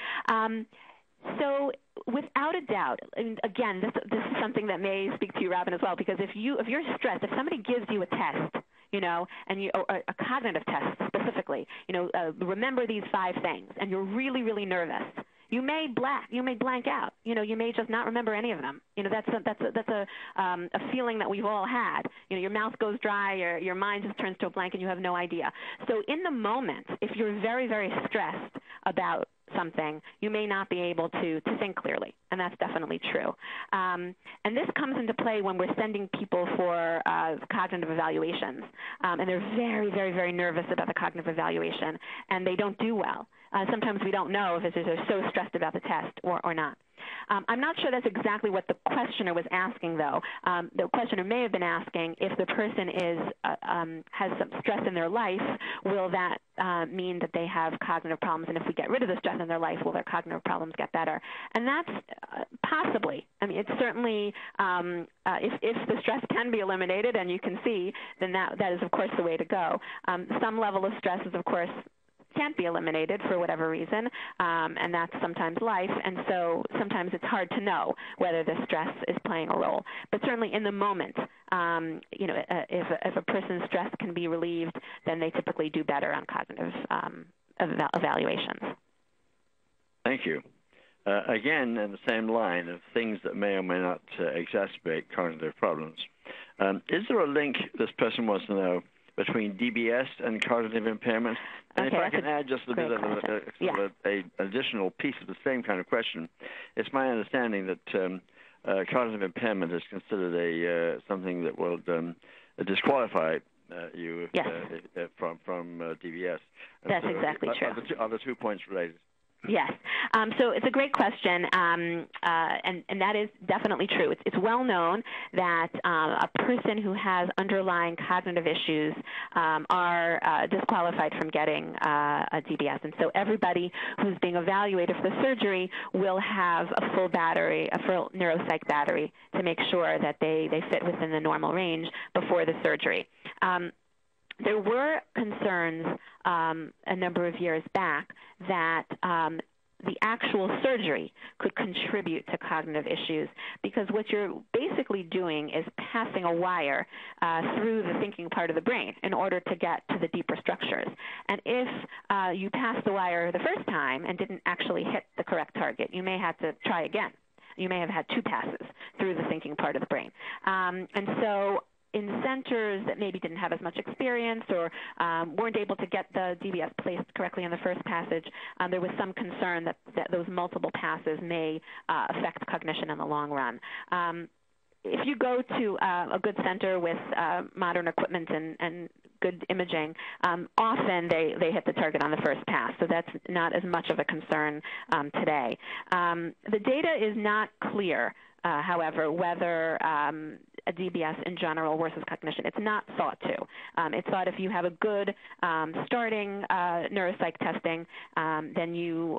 So without a doubt, and again, this is something that may speak to you, Robin, as well, because if you're stressed, if somebody gives you a test, and a cognitive test specifically, remember these 5 things, and you're really, really nervous, you may blank out. You may just not remember any of them. That's a feeling that we've all had. Your mouth goes dry, your mind just turns to a blank, and you have no idea. So in the moment, if you're very, very stressed about something, you may not be able to think clearly, and that's definitely true. And this comes into play when we're sending people for cognitive evaluations, and they're very, very, very nervous about the cognitive evaluation, and they don't do well. Sometimes we don't know if they're so stressed about the test or not. I'm not sure that's exactly what the questioner was asking, though. The questioner may have been asking if the person is has some stress in their life, will that mean that they have cognitive problems? And if we get rid of the stress in their life, will their cognitive problems get better? And that's possibly. I mean, it's certainly if the stress can be eliminated and you can see, then that is, of course, the way to go. Some level of stress is, of course, can't be eliminated for whatever reason, and that's sometimes life, and so sometimes it's hard to know whether the stress is playing a role. But certainly in the moment, if a person's stress can be relieved, then they typically do better on cognitive evaluations. Thank you. Again, in the same line of things that may or may not exacerbate cognitive problems, is there a link, this person wants to know, between DBS and cognitive impairment? And okay, if I can add just a bit of an additional piece of the same kind of question, it's my understanding that cognitive impairment is considered a something that will disqualify you from DBS. And that's so exactly true. Are the two points related? Yes. So it's a great question, and that is definitely true. It's well known that a person who has underlying cognitive issues are disqualified from getting a DBS. And so everybody who's being evaluated for surgery will have a full battery, a full neuropsych battery, to make sure that they fit within the normal range before the surgery. There were concerns a number of years back that the actual surgery could contribute to cognitive issues, because what you're basically doing is passing a wire through the thinking part of the brain in order to get to the deeper structures. And if you passed the wire the first time and didn't actually hit the correct target, you may have to try again. You may have had two passes through the thinking part of the brain. And so in centers that maybe didn't have as much experience or weren't able to get the DBS placed correctly in the first passage, there was some concern that those multiple passes may affect cognition in the long run. If you go to a good center with modern equipment and good imaging, often they hit the target on the first pass, so that's not as much of a concern today. The data is not clear, however, whether a DBS in general worsens cognition. It's not thought to. It's thought if you have a good starting neuropsych testing, then you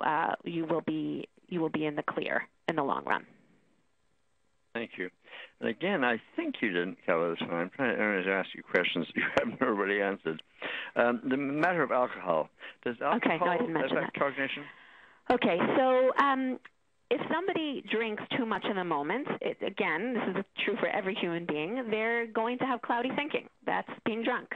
will be in the clear in the long run. Thank you. And again, I think you didn't cover this one. I'm trying to ask you questions you haven't already answered. The matter of alcohol. Does alcohol affect cognition? Okay, so if somebody drinks too much in the moment, again, this is true for every human being, they're going to have cloudy thinking. That's being drunk.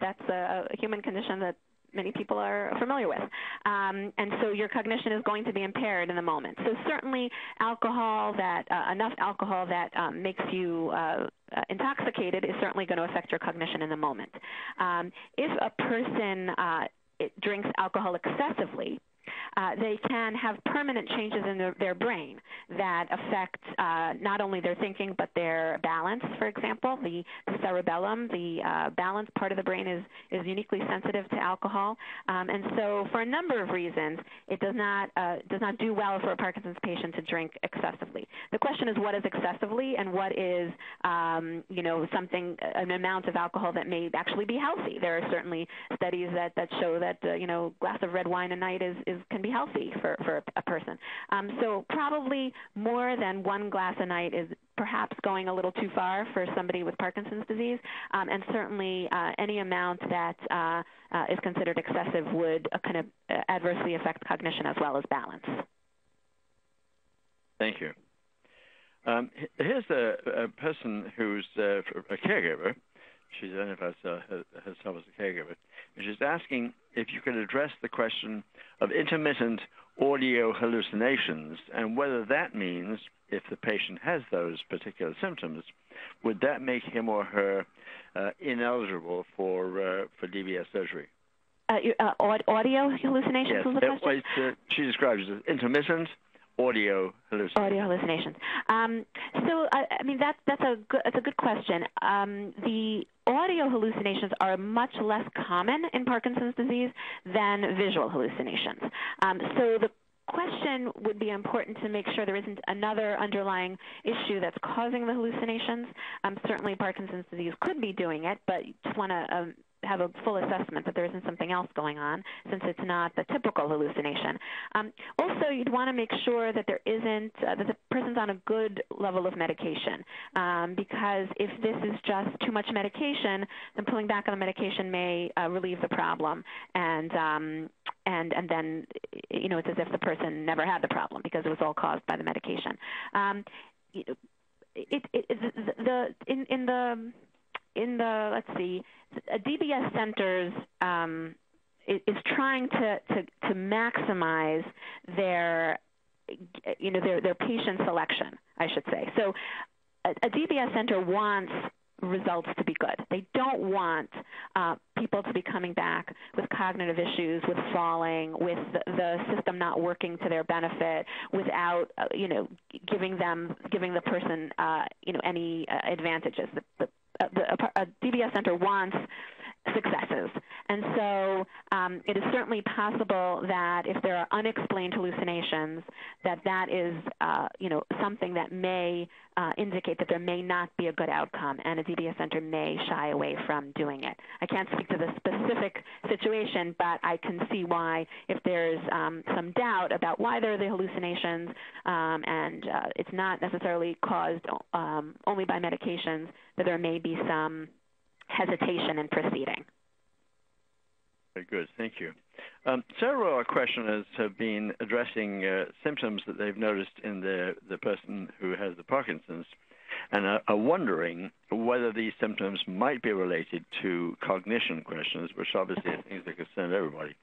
That's a human condition that many people are familiar with. And so your cognition is going to be impaired in the moment. So certainly alcohol that, enough alcohol that makes you intoxicated is certainly going to affect your cognition in the moment. If a person drinks alcohol excessively, they can have permanent changes in their brain that affect not only their thinking but their balance, for example. The cerebellum, the balance part of the brain is uniquely sensitive to alcohol. And so for a number of reasons, it does not do well for a Parkinson's patient to drink excessively. The question is, what is excessively and what is, an amount of alcohol that may actually be healthy. There are certainly studies that show that, a glass of red wine a night can be healthy for a person. So probably more than one glass a night is perhaps going a little too far for somebody with Parkinson's disease, and certainly any amount that is considered excessive would kind of adversely affect cognition as well as balance. Thank you. Here's a person who's a caregiver. She identifies herself as a caregiver. And she's asking if you could address the question of intermittent audio hallucinations and whether that means if the patient has those particular symptoms, would that make him or her ineligible for DBS surgery? Audio hallucinations was the question? She describes it as intermittent audio hallucinations. I mean, that's a good question. The audio hallucinations are much less common in Parkinson's disease than visual hallucinations. So the question would be important to make sure there isn't another underlying issue that's causing the hallucinations. Certainly Parkinson's disease could be doing it, but you just want to have a full assessment that there isn't something else going on, since it's not the typical hallucination. Also, you'd want to make sure that there isn't, that the person's on a good level of medication, because if this is just too much medication, then pulling back on the medication may relieve the problem, and then, you know, it's as if the person never had the problem because it was all caused by the medication. DBS centers is trying to maximize their, you know, their patient selection, I should say. So a DBS center wants results to be good. They don't want people to be coming back with cognitive issues, with falling, with the system not working to their benefit, without you know, giving the person you know, any advantages. A DBS center wants successes. And so it is certainly possible that if there are unexplained hallucinations, that is, you know, something that may indicate that there may not be a good outcome, and a DBS center may shy away from doing it. I can't speak to the specific situation, but I can see why, if there's some doubt about why there are the hallucinations, and it's not necessarily caused only by medications, that there may be some hesitation in proceeding. Very good, thank you. Several questioners have been addressing symptoms that they've noticed in the person who has the Parkinson's, and are wondering whether these symptoms might be related to cognition questions, which obviously are things that concern everybody.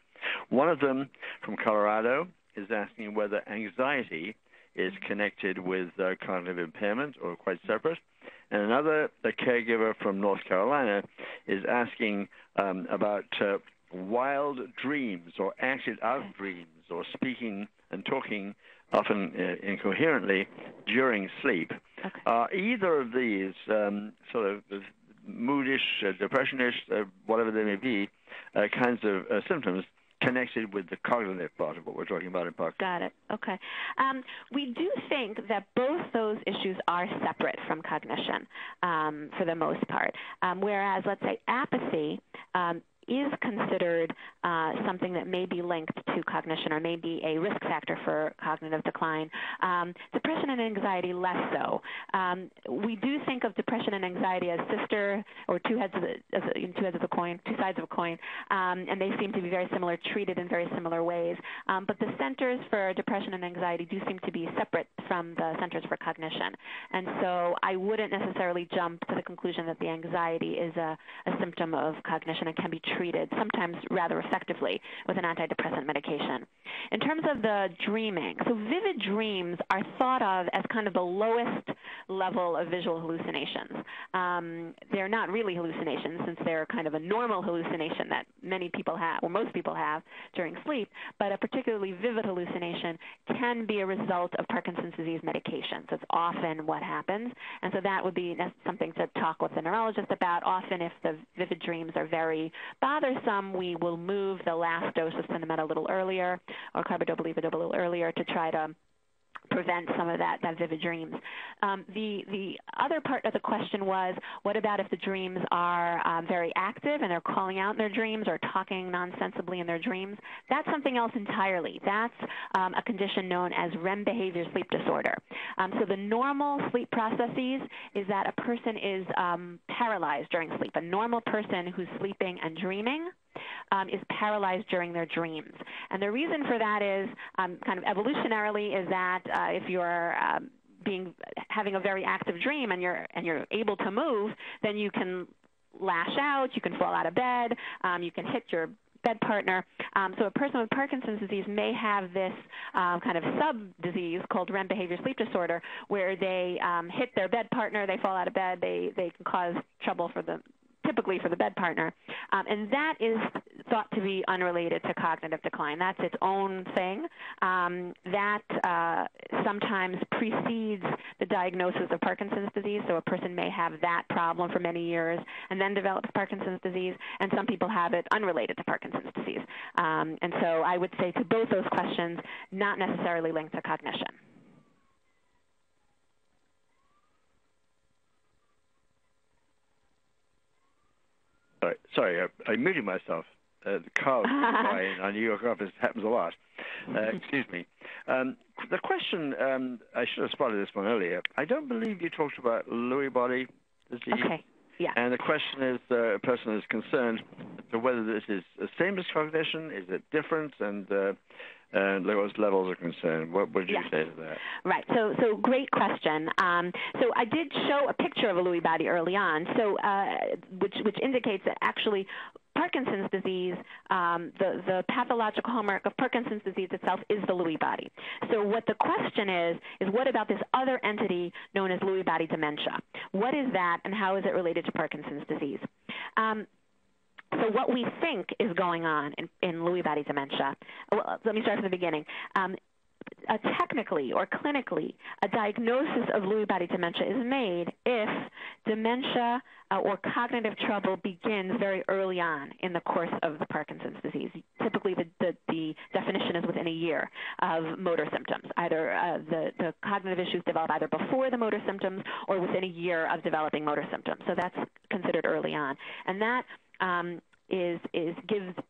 One of them, from Colorado, is asking whether anxiety is connected with cognitive impairment or quite separate. And another, the caregiver from North Carolina, is asking about wild dreams or acted-out dreams, or speaking and talking often incoherently during sleep. Are either of these sort of moodish, depressionish, whatever they may be, kinds of symptoms connected with the cognitive part of what we're talking about in Parkinson's? Got it. Okay. We do think that both those issues are separate from cognition for the most part, whereas, let's say, apathy is considered something that may be linked to cognition or may be a risk factor for cognitive decline. Depression and anxiety, less so. We do think of depression and anxiety as sister, or two sides of a coin, and they seem to be very similar, treated in very similar ways. But the centers for depression and anxiety do seem to be separate from the centers for cognition. And so I wouldn't necessarily jump to the conclusion that the anxiety is a symptom of cognition and can be treated sometimes rather effectively with an antidepressant medication. In terms of the dreaming, so vivid dreams are thought of as kind of the lowest level of visual hallucinations. They're not really hallucinations, since they're kind of a normal hallucination that many people have, or most people have, during sleep, but a particularly vivid hallucination can be a result of Parkinson's disease medication. So it's often what happens, and so that would be something to talk with the neurologist about. Often if the vivid dreams are very bothersome, we will move the last dose of Cinemet a little earlier, or carbidopa-levodopa a little earlier, to try to prevent some of that vivid dreams. The other part of the question was, what about if the dreams are very active and they're calling out in their dreams or talking nonsensibly in their dreams? That's something else entirely. That's a condition known as REM behavior sleep disorder. So the normal sleep processes is that a person is paralyzed during sleep. A normal person who's sleeping and dreaming is paralyzed during their dreams. And the reason for that is, kind of evolutionarily, is that if you're having a very active dream and you're able to move, then you can lash out, you can fall out of bed, you can hit your bed partner. So a person with Parkinson's disease may have this kind of sub-disease called REM behavior sleep disorder, where they hit their bed partner, they fall out of bed, they can cause trouble for the bed partner, and that is thought to be unrelated to cognitive decline. That's its own thing. That sometimes precedes the diagnosis of Parkinson's disease, so a person may have that problem for many years and then develops Parkinson's disease, and some people have it unrelated to Parkinson's disease. And so I would say to both those questions, not necessarily linked to cognition. Sorry, I muted myself. The car in our New York office happens a lot. Excuse me. The question, I should have spotted this one earlier. I don't believe you talked about Lewy body disease. Okay, yeah. And the question is, a person is concerned to whether this is the same as cognition, is it different, and those levels are concerned. What would you say to that? Right. So great question. So I did show a picture of a Lewy body early on, which indicates that actually Parkinson's disease, the pathological hallmark of Parkinson's disease itself is the Lewy body. So what the question is what about this other entity known as Lewy body dementia? What is that, and how is it related to Parkinson's disease? So what we think is going on in Lewy body dementia, well, let me start from the beginning. Technically or clinically, a diagnosis of Lewy body dementia is made if dementia or cognitive trouble begins very early on in the course of the Parkinson's disease. Typically, the definition is within a year of motor symptoms. Either the cognitive issues develop either before the motor symptoms or within a year of developing motor symptoms. So that's considered early on. And that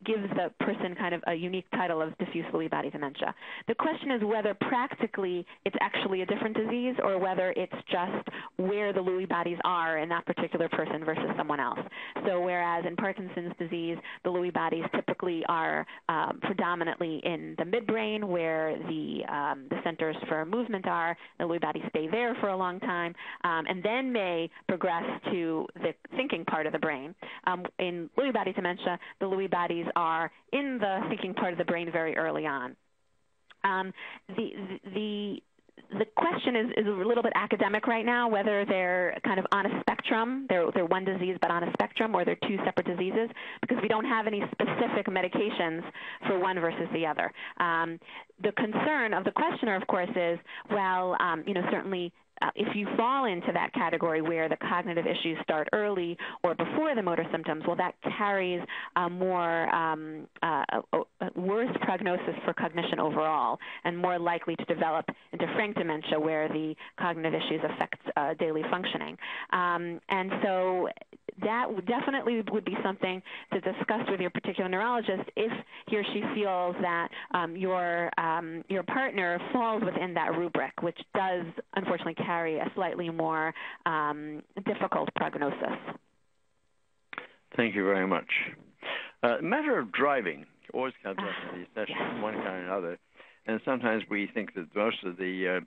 gives the person kind of a unique title of diffuse Lewy body dementia. The question is whether practically it's actually a different disease or whether it's just where the Lewy bodies are in that particular person versus someone else. So whereas in Parkinson's disease, the Lewy bodies typically are predominantly in the midbrain where the centers for movement are, the Lewy bodies stay there for a long time and then may progress to the thinking part of the brain. In Lewy body dementia, the Lewy bodies are in the thinking part of the brain very early on. The question is a little bit academic right now, whether they're kind of on a spectrum, they're one disease but on a spectrum, or they're two separate diseases, because we don't have any specific medications for one versus the other. The concern of the questioner, of course, is, well, certainly, if you fall into that category where the cognitive issues start early or before the motor symptoms, well, that carries a more worse prognosis for cognition overall and more likely to develop into frank dementia where the cognitive issues affect daily functioning. And so that definitely would be something to discuss with your particular neurologist if he or she feels that your partner falls within that rubric, which does unfortunately carry a slightly more difficult prognosis. Thank you very much. The matter of driving, always comes up in these sessions, one kind or another, and sometimes we think that most of the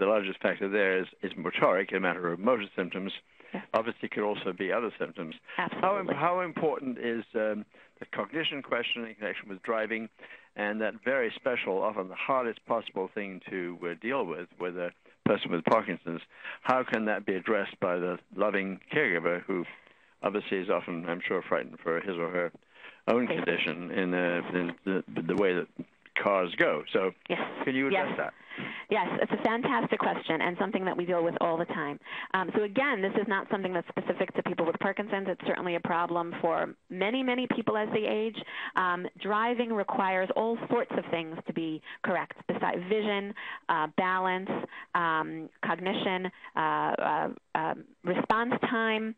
largest factor there is motoric, a matter of motor symptoms. Yeah. Obviously, could also be other symptoms. Absolutely. How important is the cognition question in connection with driving, and that very special, often the hardest possible thing to deal with a person with Parkinson's? How can that be addressed by the loving caregiver, who obviously is often, I'm sure, frightened for his or her own condition in the way that cars go? So can you address that? Yes, it's a fantastic question and something that we deal with all the time. So again, this is not something that's specific to people with Parkinson's. It's certainly a problem for many, many people as they age. Driving requires all sorts of things to be correct, besides vision, balance, cognition, response time,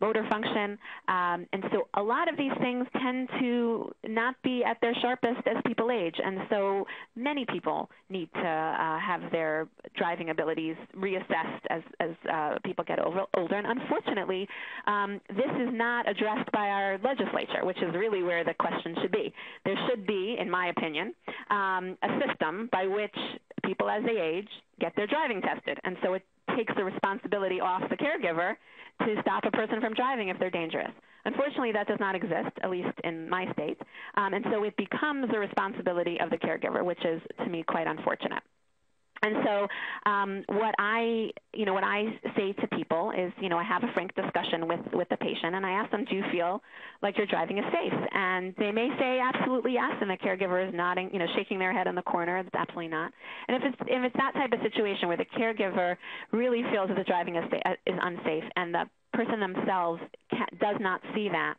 motor function. And so a lot of these things tend to not be at their sharpest as people age. And so many people need to have their driving abilities reassessed as people get older. And unfortunately, this is not addressed by our legislature, which is really where the question should be. There should be, in my opinion, a system by which people as they age get their driving tested. And so it takes the responsibility off the caregiver to stop a person from driving if they're dangerous. Unfortunately, that does not exist, at least in my state. And so it becomes the responsibility of the caregiver, which is, to me, quite unfortunate. And so what I say to people is, I have a frank discussion with the patient, and I ask them, do you feel like your driving is safe? And they may say, absolutely yes, and the caregiver is nodding, shaking their head in the corner, it's absolutely not. And if it's that type of situation where the caregiver really feels that the driving is unsafe and the person themselves does not see that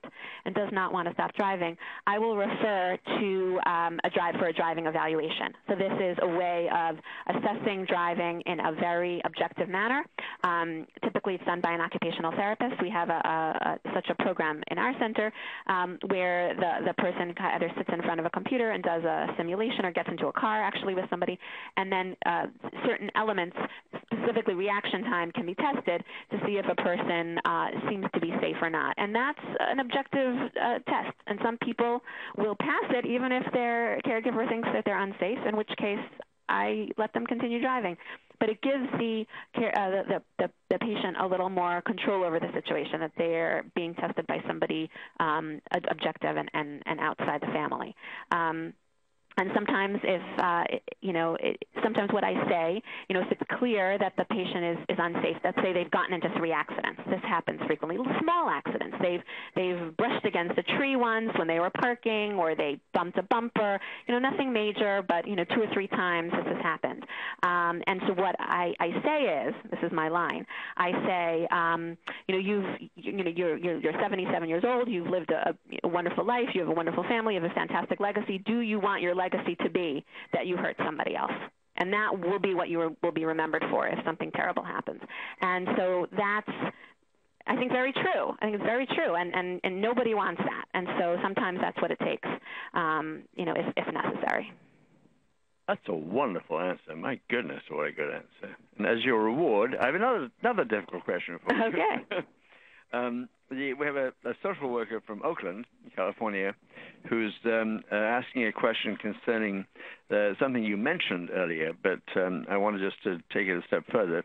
and does not want to stop driving, I will refer to a driving evaluation. So this is a way of assessing driving in a very objective manner. Typically it's done by an occupational therapist. We have such a program in our center where the person either sits in front of a computer and does a simulation or gets into a car actually with somebody, and then certain elements, specifically reaction time, can be tested to see if a person seems to be safe or not. And that's an objective test. And some people will pass it even if their caregiver thinks that they're unsafe, in which case I let them continue driving. But it gives the patient a little more control over the situation, that they're being tested by somebody objective and outside the family. And sometimes sometimes what I say, if it's clear that the patient is unsafe, let's say they've gotten into 3 accidents. This happens frequently, small accidents. They've brushed against a tree once when they were parking, or they bumped a bumper, nothing major, but, 2 or 3 times this has happened. And so what I say is, this is my line, I say, you're 77 years old, you've lived a wonderful life, you have a wonderful family, you have a fantastic legacy. Do you want your legacy to be that you hurt somebody else? And that will be what you will be remembered for if something terrible happens. And so that's, I think, very true. I think it's very true, and nobody wants that. And so sometimes that's what it takes, if necessary. That's a wonderful answer. My goodness, what a good answer. And as your reward, I have another difficult question for you. Okay. We have a social worker from Oakland, California, who's asking a question concerning something you mentioned earlier, but I wanted just to take it a step further.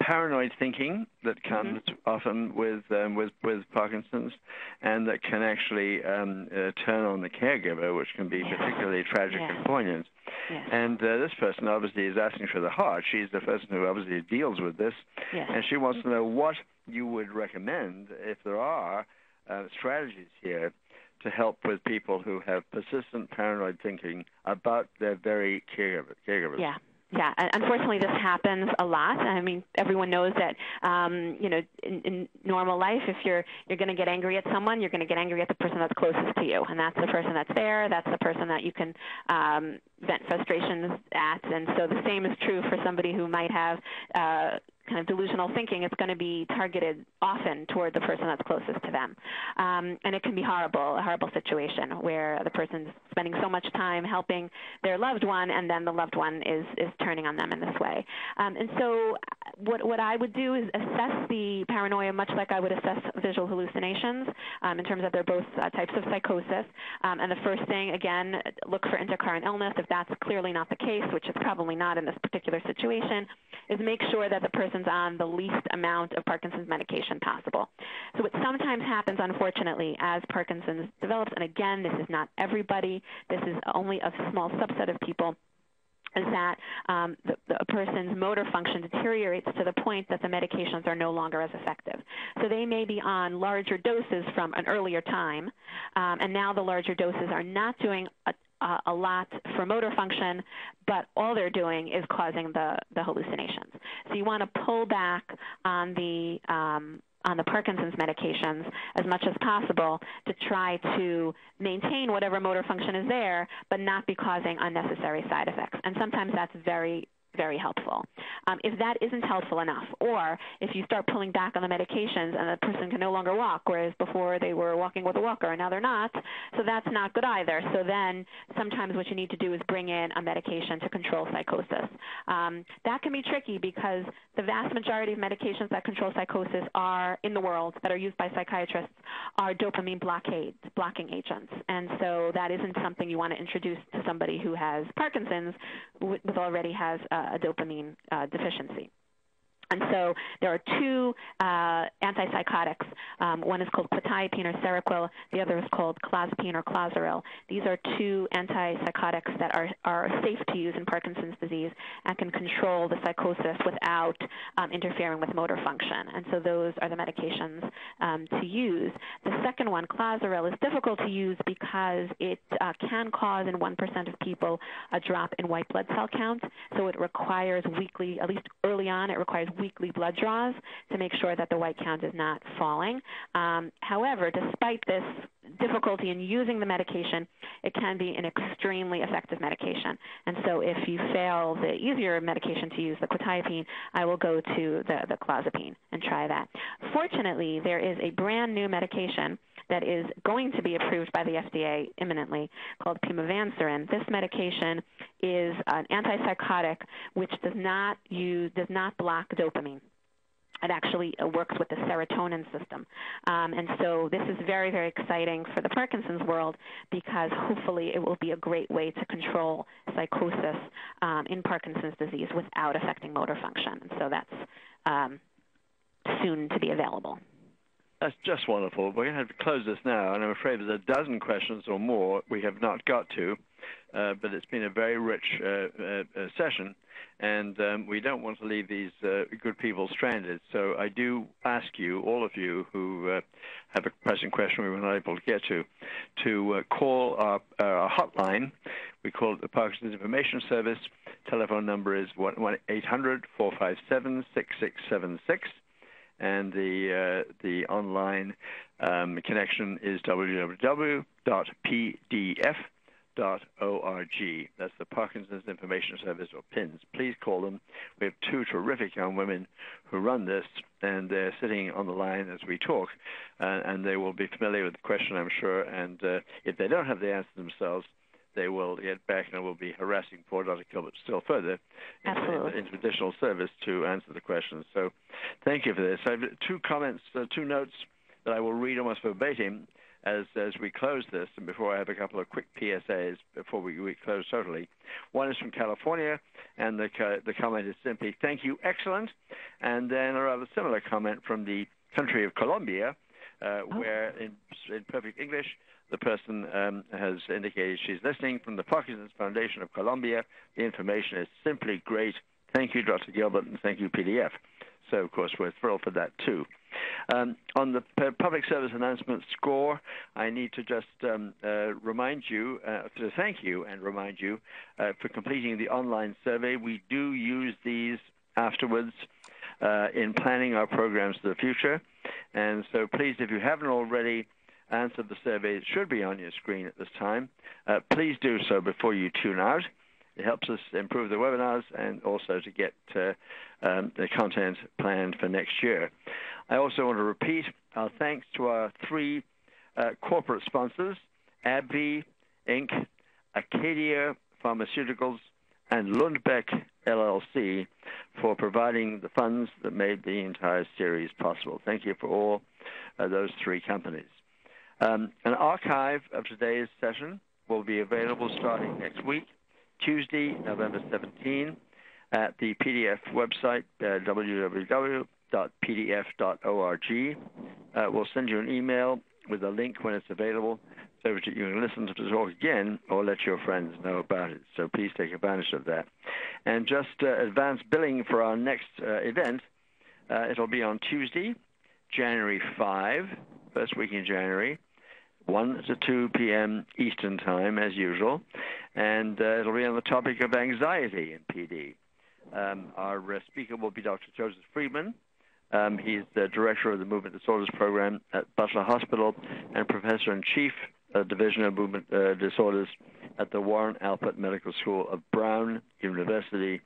Paranoid thinking that comes often with Parkinson's, and that can actually turn on the caregiver, which can be particularly tragic and poignant. Yes. And this person obviously is asking for the heart. She's the person who obviously deals with this, and she wants to know what you would recommend, if there are strategies here, to help with people who have persistent paranoid thinking about their very caregivers. Yeah. Yeah, unfortunately, this happens a lot. I mean, everyone knows that, in normal life, if you're going to get angry at someone, you're going to get angry at the person that's closest to you, and that's the person that's there, that's the person that you can vent frustrations at. And so the same is true for somebody who might have kind of delusional thinking. It's going to be targeted often toward the person that's closest to them. And it can be a horrible situation where the person's spending so much time helping their loved one, and then the loved one is turning on them in this way. And so what I would do is assess the paranoia much like I would assess visual hallucinations, in terms of they're both types of psychosis. And the first thing, again, look for intercurrent illness. If that's clearly not the case, which is probably not in this particular situation, is make sure that the person's on the least amount of Parkinson's medication possible. So what sometimes happens, unfortunately, as Parkinson's develops, and again, this is not everybody, this is only a small subset of people, is that a person's motor function deteriorates to the point that the medications are no longer as effective. So they may be on larger doses from an earlier time, and now the larger doses are not doing a lot for motor function, but all they're doing is causing the hallucinations. So you want to pull back on the Parkinson's medications as much as possible to try to maintain whatever motor function is there, but not be causing unnecessary side effects. And sometimes that's very, very helpful. If that isn't helpful enough, or if you start pulling back on the medications and the person can no longer walk, whereas before they were walking with a walker and now they're not, so that's not good either. So then sometimes what you need to do is bring in a medication to control psychosis. That can be tricky because the vast majority of medications that control psychosis are in the world that are used by psychiatrists are dopamine blocking agents. And so that isn't something you want to introduce to somebody who has Parkinson's, who already has a dopamine deficiency. And so there are two antipsychotics. One is called quetiapine or Seroquel. The other is called clozapine or Clozaril. These are two antipsychotics that are safe to use in Parkinson's disease and can control the psychosis without interfering with motor function. And so those are the medications to use. The second one, Clozaril, is difficult to use because it can cause in 1% of people a drop in white blood cell count. So it requires weekly, at least early on, it requires weekly blood draws to make sure that the white count is not falling. However, despite this difficulty in using the medication, it can be an extremely effective medication. And so if you fail the easier medication to use, the quetiapine, I will go to the clozapine and try that. Fortunately, there is a brand new medication that is going to be approved by the FDA imminently called pimavanserin. This medication is an antipsychotic which does not block dopamine. It actually works with the serotonin system. And so this is very, very exciting for the Parkinson's world because hopefully it will be a great way to control psychosis in Parkinson's disease without affecting motor function. And so that's soon to be available. That's just wonderful. We're going to have to close this now, and I'm afraid there's a dozen questions or more we have not got to, but it's been a very rich session, and we don't want to leave these good people stranded. So I do ask you, all of you who have a pressing question we were not able to get to call our hotline. We call it the Parkinson's Information Service. Telephone number is 1-800-457-6676. And the online connection is www.pdf.org. That's the Parkinson's Information Service, or PINS. Please call them. We have two terrific young women who run this, and they're sitting on the line as we talk, and they will be familiar with the question, I'm sure. And if they don't have the answer themselves, they will get back, and will be harassing poor Dr. Gilbert still further into additional service to answer the questions. So thank you for this. I have two comments, two notes that I will read almost verbatim as we close this, and before I have a couple of quick PSAs before we close totally. One is from California, and the comment is simply, thank you, excellent. And then a rather similar comment from the country of Colombia, where in perfect English, the person has indicated she's listening from the Parkinson's Foundation of Columbia. The information is simply great. Thank you, Dr. Gilbert, and thank you, PDF. So, of course, we're thrilled for that, too. On the public service announcement score, I need to just remind you, to thank you and remind you for completing the online survey. We do use these afterwards in planning our programs for the future. And so please, if you haven't already answered the survey, it should be on your screen at this time. Please do so before you tune out. It helps us improve the webinars and also to get the content planned for next year. I also want to repeat our thanks to our three corporate sponsors, AbbVie, Inc., Acadia Pharmaceuticals, and Lundbeck LLC, for providing the funds that made the entire series possible. Thank you for all those three companies. An archive of today's session will be available starting next week, Tuesday, November 17, at the PDF website, www.pdf.org. We'll send you an email with a link when it's available so that you can listen to the talk again or let your friends know about it. So please take advantage of that. And just advance billing for our next event. It'll be on Tuesday, January 5, first week in January, 1 to 2 p.m. Eastern Time, as usual, and it'll be on the topic of anxiety in PD. Our speaker will be Dr. Joseph Friedman. He's the director of the Movement Disorders Program at Butler Hospital and professor in chief of Division of Movement Disorders at the Warren Alpert Medical School of Brown University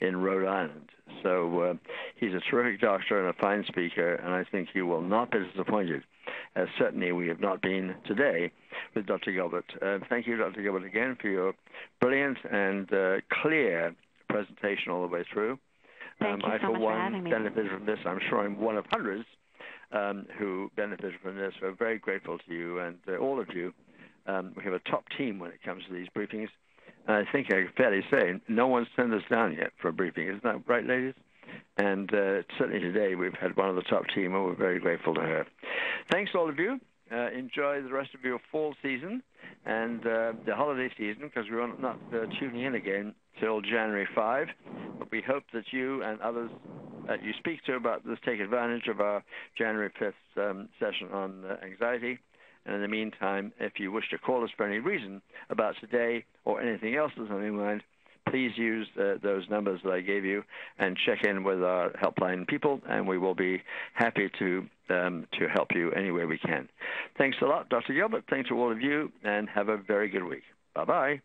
in Rhode Island. So he's a terrific doctor and a fine speaker, and I think you will not be disappointed, as certainly we have not been today with Dr. Gilbert. Thank you, Dr. Gilbert, again for your brilliant and clear presentation all the way through. Thank you so much for having me. I, for one, benefited from this. I'm sure I'm one of hundreds who benefited from this. We're very grateful to you and all of you. We have a top team when it comes to these briefings. And I think I can fairly say no one's sent us down yet for a briefing. Isn't that right, ladies? And certainly today we've had one of the top team, and we're very grateful to her. Thanks all of you. Enjoy the rest of your fall season and the holiday season, because we're not tuning in again till January 5. But we hope that you and others that you speak to about this take advantage of our January 5th session on anxiety. And in the meantime, if you wish to call us for any reason about today or anything else that's on your mind, please use those numbers that I gave you and check in with our helpline people, and we will be happy to help you any way we can. Thanks a lot, Dr. Gilbert. Thanks to all of you, and have a very good week. Bye-bye.